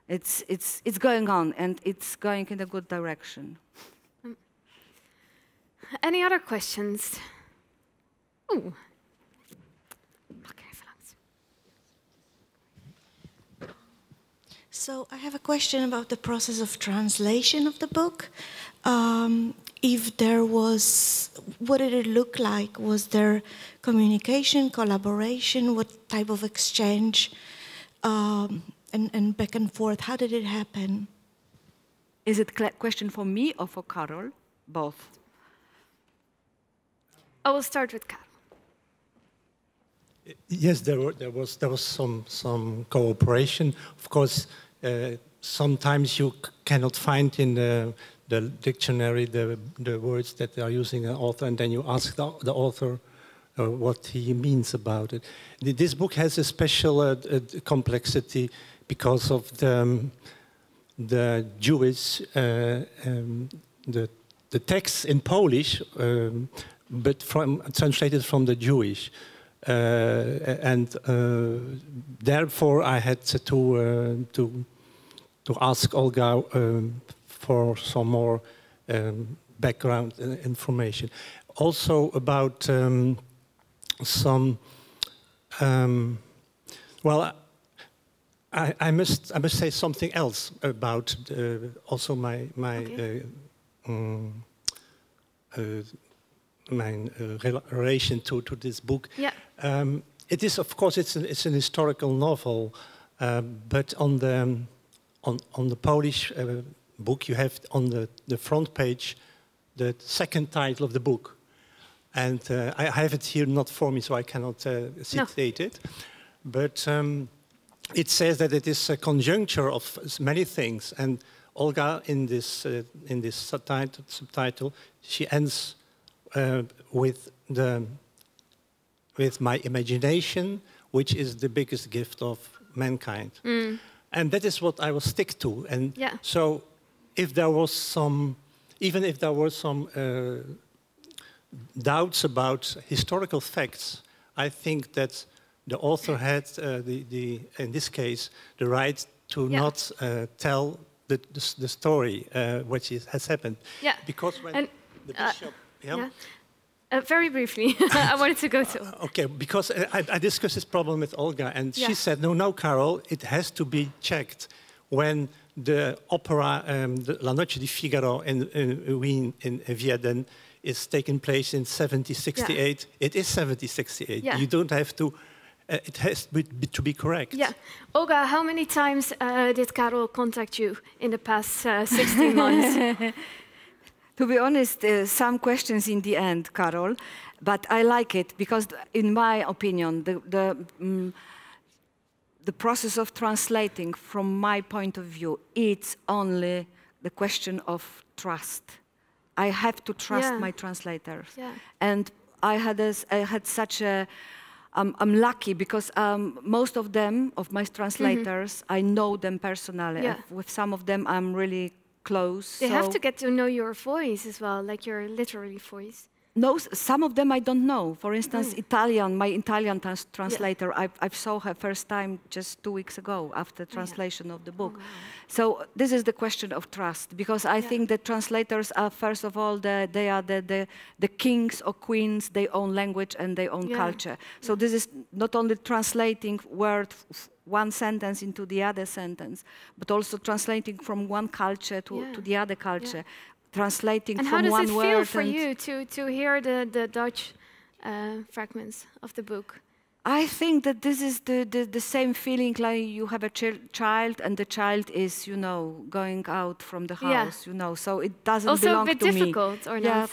it's it's it's going on and it's going in a good direction. Um, any other questions? Ooh. So I have a question about the process of translation of the book. Um, if there was, what did it look like? Was there communication, collaboration? What type of exchange um, and, and back and forth? How did it happen? Is it a question for me or for Karol? Both. I will start with Karol. Yes, there, were, there was there was some some cooperation. Of course, uh, sometimes you c cannot find in the, the dictionary the the words that they are using an author, and then you ask the, the author uh, what he means about it. This book has a special uh, uh, complexity because of the um, the Jewish uh, um, the the text in Polish, um, but from translated from the Jewish. Uh, and uh, therefore, I had to uh, to to ask Olga um, for some more um, background information. Also about um, some. Um, well, I, I must I must say something else about uh, also my my. Okay. Uh, um, uh, my uh, relation to, to this book. Yeah. Um, it is, of course, it's an, it's an historical novel, uh, but on the on on the Polish uh, book, you have on the the front page the second title of the book, and uh, I have it here not for me, so I cannot uh, citate no. it, but. Um, It says that it is a conjuncture of many things, and Olga, in this uh, in this subtitle, subtitle, she ends uh, with the with my imagination, which is the biggest gift of mankind, mm. and that is what I will stick to. And yeah. so, if there was some, even if there were some uh, doubts about historical facts, I think that. The author had, uh, the, the, in this case, the right to yeah. not uh, tell the, the, the story uh, which is, has happened. Yeah. Because when and, the bishop... Uh, yeah. yeah. Uh, very briefly, I wanted to go to... Uh, okay, because I, I discussed this problem with Olga, and yeah. she said, no, no, Karol, it has to be checked. When the opera, um, the La Noche di Figaro in, in Wien, in Vieden, is taking place in seventeen sixty-eight, yeah. it is seventeen sixty-eight. Yeah. You don't have to... Uh, it has to be, to be correct. Yeah. Olga, how many times uh, did Karol contact you in the past uh, sixteen months? To be honest, uh, some questions in the end, Karol, but I like it because, in my opinion, the, the, um, the process of translating, from my point of view, it's only the question of trust. I have to trust yeah. my translators. Yeah. And I had, a, I had such a... I'm, I'm lucky because um, most of them, of my translators, mm-hmm. I know them personally. Yeah. With some of them, I'm really close. They so have to get to know your voice as well, like your literary voice. No, some of them I don't know. For instance, mm. Italian, my Italian trans translator, yeah. I, I saw her first time just two weeks ago after translation oh, yeah. of the book. Oh, wow. So this is the question of trust, because I yeah. think that translators are, first of all, the, they are the, the, the kings or queens, they own language and they own yeah. culture. So yeah. this is not only translating word, one sentence into the other sentence, but also translating from one culture to, yeah. to the other culture. Yeah. Translating and from one word. And how does it feel for you to, to hear the, the Dutch uh, fragments of the book? I think that this is the, the, the same feeling like you have a ch child and the child is, you know, going out from the house, yeah. you know, so it doesn't also belong to me. Also a bit difficult, or yeah. not?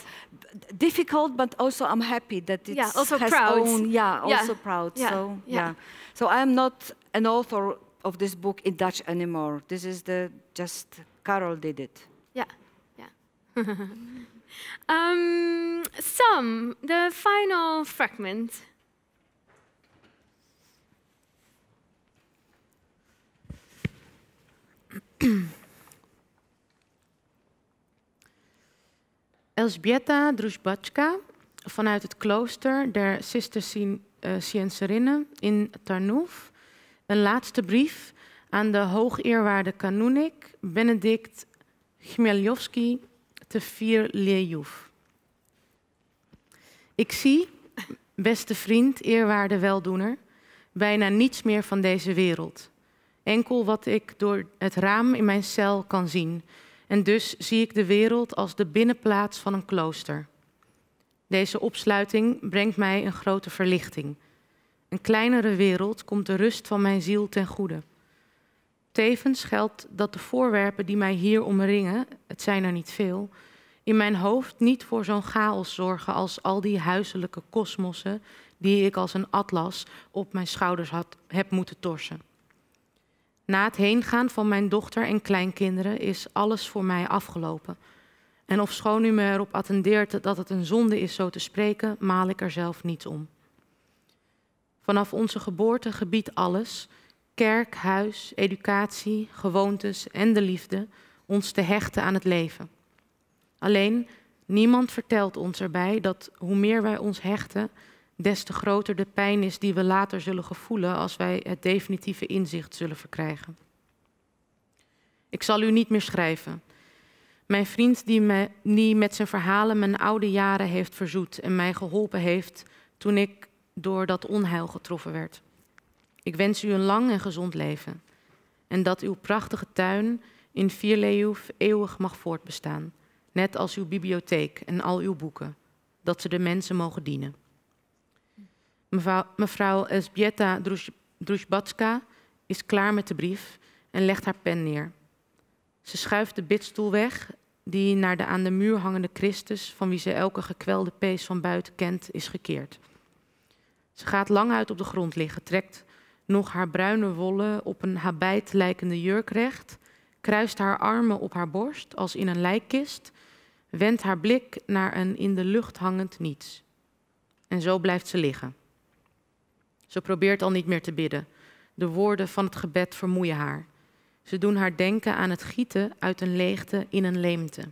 Difficult, but also I'm happy that it yeah, also has proud. Own... Yeah, yeah, also proud. Yeah. So, yeah. yeah. So I'm not an author of this book in Dutch anymore. This is the... just... Karol did it. Yeah. um, some, the final fragment. Elżbieta Drużbaczka vanuit het klooster der Cisterciënserinnen in Tarnów. Een laatste brief aan de hoogeerwaarde kanonik Benedikt Chmielowski. Te vier Leeuw. Ik zie, beste vriend, eerwaarde weldoener, bijna niets meer van deze wereld. Enkel wat ik door het raam in mijn cel kan zien. En dus zie ik de wereld als de binnenplaats van een klooster. Deze opsluiting brengt mij een grote verlichting. Een kleinere wereld komt de rust van mijn ziel ten goede. Tevens geldt dat de voorwerpen die mij hier omringen, het zijn er niet veel, in mijn hoofd niet voor zo'n chaos zorgen als al die huiselijke kosmossen die ik als een atlas op mijn schouders had, heb moeten torsen. Na het heengaan van mijn dochter en kleinkinderen is alles voor mij afgelopen. En ofschoon u me erop attendeert dat het een zonde is zo te spreken, maal ik er zelf niet om. Vanaf onze geboorte gebiedt alles... kerk, huis, educatie, gewoontes en de liefde ons te hechten aan het leven. Alleen, niemand vertelt ons erbij dat hoe meer wij ons hechten, des te groter de pijn is die we later zullen gevoelen als wij het definitieve inzicht zullen verkrijgen. Ik zal u niet meer schrijven. Mijn vriend die, me, die met zijn verhalen mijn oude jaren heeft verzoet en mij geholpen heeft toen ik door dat onheil getroffen werd. Ik wens u een lang en gezond leven. En dat uw prachtige tuin in Vierleeuw eeuwig mag voortbestaan. Net als uw bibliotheek en al uw boeken. dat ze de mensen mogen dienen. Mevrouw, mevrouw Elżbieta Druszbatska is klaar met de brief en legt haar pen neer. Ze schuift de bidstoel weg die naar de aan de muur hangende Christus, van wie ze elke gekwelde pees van buiten kent, is gekeerd. Ze gaat lang uit op de grond liggen, trekt nog haar bruine wollen op een habit lijkende jurk recht, kruist haar armen op haar borst als in een lijkkist, wendt haar blik naar een in de lucht hangend niets. En zo blijft ze liggen. Ze probeert al niet meer te bidden. De woorden van het gebed vermoeien haar. Ze doen haar denken aan het gieten uit een leegte in een leemte.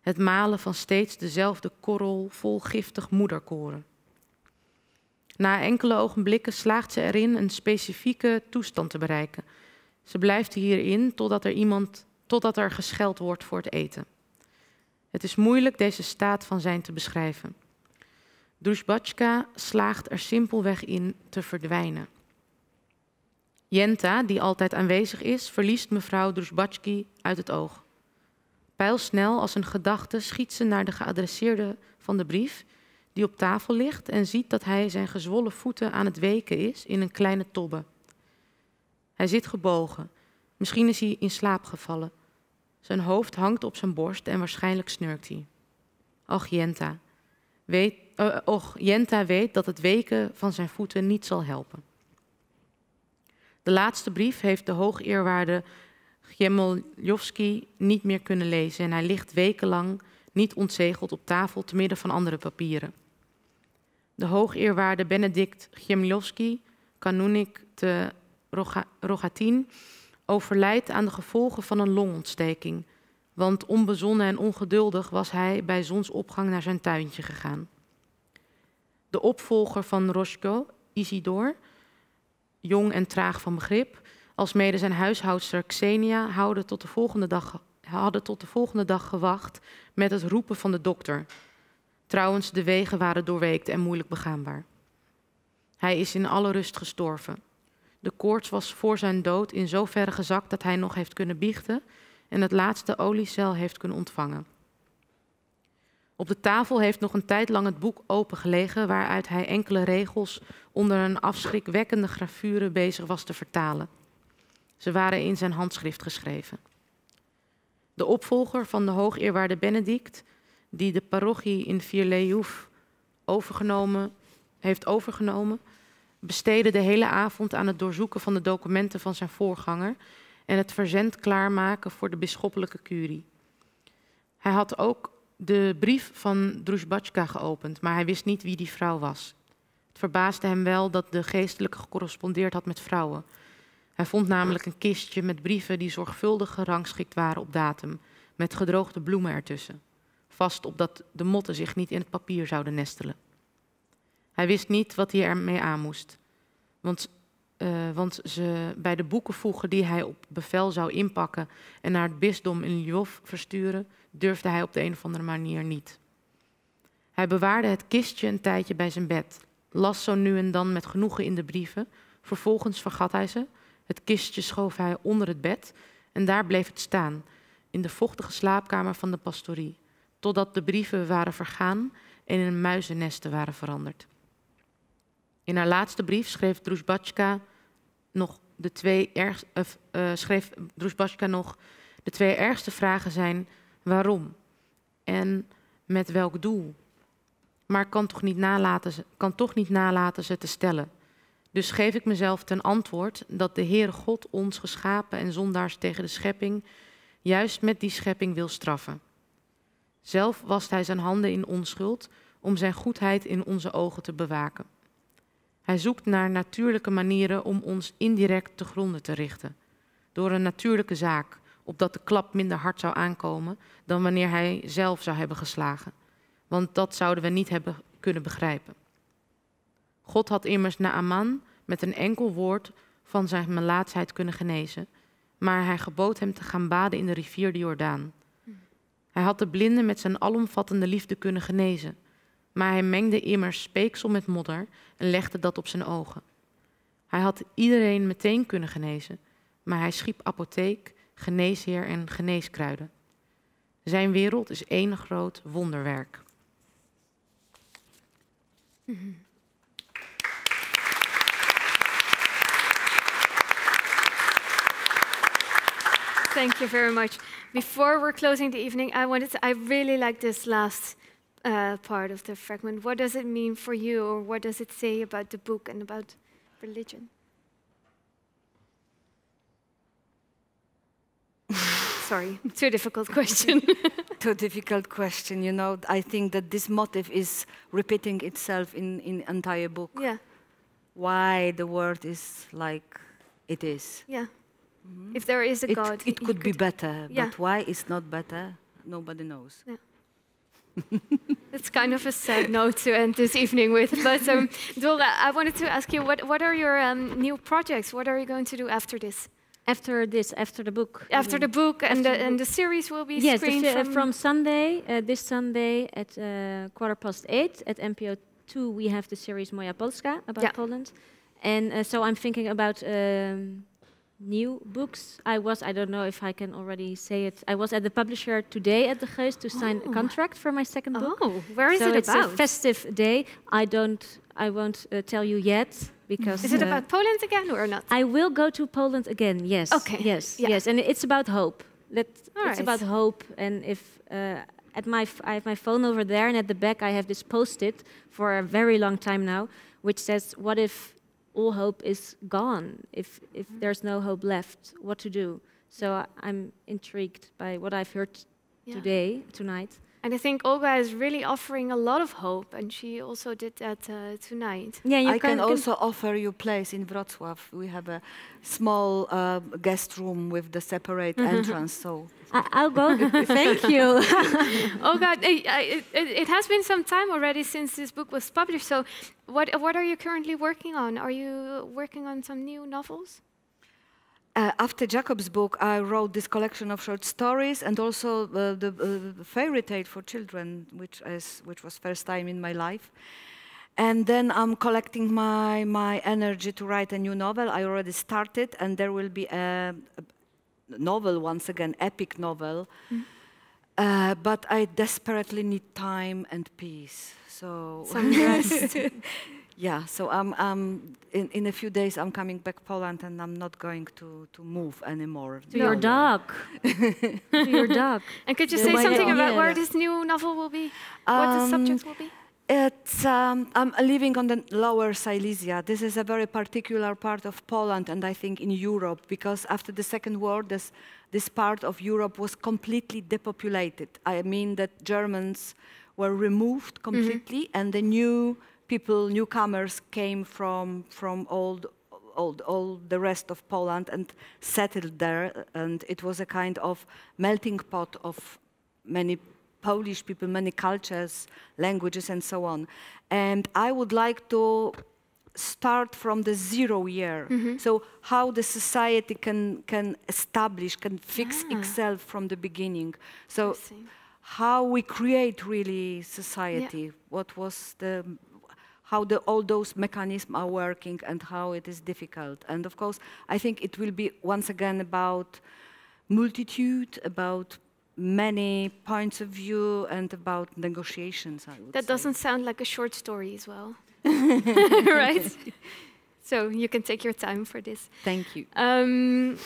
Het malen van steeds dezelfde korrel vol giftig moederkoren. Na enkele ogenblikken slaagt ze erin een specifieke toestand te bereiken. Ze blijft hierin totdat er, iemand, totdat er gescheld wordt voor het eten. Het is moeilijk deze staat van zijn te beschrijven. Druszbatska slaagt er simpelweg in te verdwijnen. Jenta, die altijd aanwezig is, verliest mevrouw Druszbatski uit het oog. Pijlsnel als een gedachte schiet ze naar de geadresseerde van de brief, die op tafel ligt en ziet dat hij zijn gezwollen voeten aan het weken is in een kleine tobbe. Hij zit gebogen. Misschien is hij in slaap gevallen. Zijn hoofd hangt op zijn borst en waarschijnlijk snurkt hij. Och, Jenta weet, uh, och, Jenta weet dat het weken van zijn voeten niet zal helpen. De laatste brief heeft de hoogeerwaarde Giemoljowski niet meer kunnen lezen en hij ligt wekenlang niet ontzegeld op tafel te midden van andere papieren. De hoogeerwaarde Benedikt Giemoljowski, kanunik te Rogatin, overlijdt aan de gevolgen van een longontsteking, want onbezonnen en ongeduldig was hij bij zonsopgang naar zijn tuintje gegaan. De opvolger van Roszko, Isidor, jong en traag van begrip, alsmede zijn huishoudster Xenia hadden tot de volgende dag, hadden tot de volgende dag gewacht met het roepen van de dokter. Trouwens, de wegen waren doorweekt en moeilijk begaanbaar. Hij is in alle rust gestorven. De koorts was voor zijn dood in zoverre gezakt dat hij nog heeft kunnen biechten en het laatste oliecel heeft kunnen ontvangen. Op de tafel heeft nog een tijd lang het boek opengelegen waaruit hij enkele regels onder een afschrikwekkende gravure bezig was te vertalen. Ze waren in zijn handschrift geschreven. De opvolger van de hoogeerwaarde Benedikt, die de parochie in Vierlejoef overgenomen, heeft overgenomen, besteedde de hele avond aan het doorzoeken van de documenten van zijn voorganger en het verzend klaarmaken voor de bisschoppelijke curie. Hij had ook de brief van Druszbatska geopend, maar hij wist niet wie die vrouw was. Het verbaasde hem wel dat de geestelijke gecorrespondeerd had met vrouwen. Hij vond namelijk een kistje met brieven die zorgvuldig gerangschikt waren op datum, met gedroogde bloemen ertussen, vast opdat de motten zich niet in het papier zouden nestelen. Hij wist niet wat hij ermee aan moest, want, uh, want ze bij de boeken voegen die hij op bevel zou inpakken en naar het bisdom in Lviv versturen, durfde hij op de een of andere manier niet. Hij bewaarde het kistje een tijdje bij zijn bed, las zo nu en dan met genoegen in de brieven, vervolgens vergat hij ze, het kistje schoof hij onder het bed en daar bleef het staan, in de vochtige slaapkamer van de pastorie, totdat de brieven waren vergaan en in muizennesten waren veranderd. In haar laatste brief schreef Druszbatska nog de twee erg, uh, uh, schreef Druszbatska nog de twee ergste vragen zijn waarom en met welk doel. Maar kan toch niet nalaten, kan toch niet nalaten ze te stellen. Dus geef ik mezelf ten antwoord dat de Heere God ons geschapen en zondaars tegen de schepping juist met die schepping wil straffen. Zelf wast hij zijn handen in onschuld om zijn goedheid in onze ogen te bewaken. Hij zoekt naar natuurlijke manieren om ons indirect te gronde te richten. Door een natuurlijke zaak, opdat de klap minder hard zou aankomen dan wanneer hij zelf zou hebben geslagen. Want dat zouden we niet hebben kunnen begrijpen. God had immers Naaman met een enkel woord van zijn melaatsheid kunnen genezen. Maar hij gebood hem te gaan baden in de rivier de Jordaan. Hij had de blinde met zijn alomvattende liefde kunnen genezen. Maar hij mengde immers speeksel met modder en legde dat op zijn ogen. Hij had iedereen meteen kunnen genezen, maar hij schiep apotheek, geneesheer en geneeskruiden. Zijn wereld is één groot wonderwerk. Mm-hmm. Thank you very much. Before we're closing the evening, I wanted to, I really like this last uh, part of the fragment. What does it mean for you, or what does it say about the book and about religion? Sorry, too difficult question. Too difficult question, you know. I think that this motive is repeating itself in in entire book. Yeah. Why the world is like it is. Yeah. Mm-hmm. If there is a it, God. It could be could. better, yeah. But why it's not better, nobody knows. Yeah. It's kind of a sad note to end this evening with. But um, Dore, I wanted to ask you, what, what are your um, new projects? What are you going to do after this? After this, after the book. After mm. the book, and the, the book, and the series will be yes, screened the, from, from Sunday, uh, this Sunday at uh, quarter past eight at N P O two. We have the series Moja Polska about yeah. Poland, and uh, so I'm thinking about um, new books. I was, I don't know if I can already say it. I was at the publisher today at the Geus to oh. sign a contract for my second oh. book. Oh, where is so it it's about? It's a festive day. I don't, I won't uh, tell you yet. Because, is it uh, about Poland again or not? I will go to Poland again, yes. Okay. Yes, yeah. yes. And it's about hope. That, right. It's about hope. And if uh, at my f I have my phone over there, and at the back I have this post-it for a very long time now, which says, what if all hope is gone? If, if mm. there's no hope left, what to do? So I, I'm intrigued by what I've heard yeah. today, tonight. And I think Olga is really offering a lot of hope, and she also did that uh, tonight. Yeah, you I can, can also offer you place in Wrocław. We have a small uh, guest room with the separate mm-hmm. entrance, so... I I'll go. Thank you. Olga, it, it, it has been some time already since this book was published, so what, what are you currently working on? Are you working on some new novels? Uh, after Jacob's book, I wrote this collection of short stories and also uh, the uh, fairy tale for children, which is which was first time in my life. And then I'm collecting my my energy to write a new novel. I already started, and there will be a, a novel once again, epic novel. Mm. Uh, but I desperately need time and peace. So some rest. Yeah, so I'm, I'm in, in a few days I'm coming back to Poland, and I'm not going to, to move anymore. To no. your dog. To your dog. And could you yeah, say something about yeah. where this new novel will be? Um, what the subject will be? It's, um, I'm living on the Lower Silesia. This is a very particular part of Poland, and I think in Europe, because after the Second World, this, this part of Europe was completely depopulated. I mean that Germans were removed completely, mm-hmm. and the new... people, newcomers, came from from all old, old, the rest of Poland and settled there, and it was a kind of melting pot of many Polish people, many cultures, languages, and so on. And I would like to start from the zero year, mm-hmm. so how the society can can establish, can fix ah. itself from the beginning. So how we create really society, yeah. what was the... how the, all those mechanisms are working and how it is difficult. And of course, I think it will be once again about multitude, about many points of view, and about negotiations, I would That say. Doesn't sound like a short story as well, right? So you can take your time for this. Thank you. Um,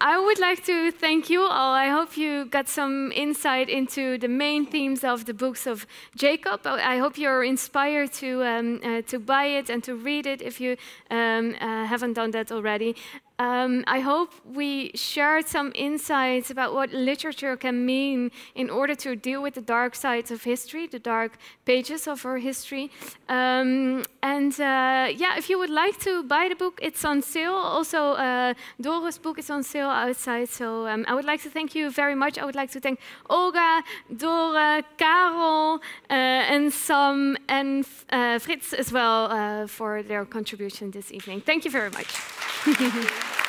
I would like to thank you all. I hope you got some insight into the main themes of the books of Jacob. I hope you're inspired to, um, uh, to buy it and to read it if you um, uh, haven't done that already. Um, I hope we shared some insights about what literature can mean in order to deal with the dark sides of history, the dark pages of our history. Um, and uh, yeah, if you would like to buy the book, it's on sale. Also, uh, Dore's book is on sale outside. So um, I would like to thank you very much. I would like to thank Olga, Dore, Karol, uh, and Sam, and uh, Frits as well uh, for their contribution this evening. Thank you very much. Thank you.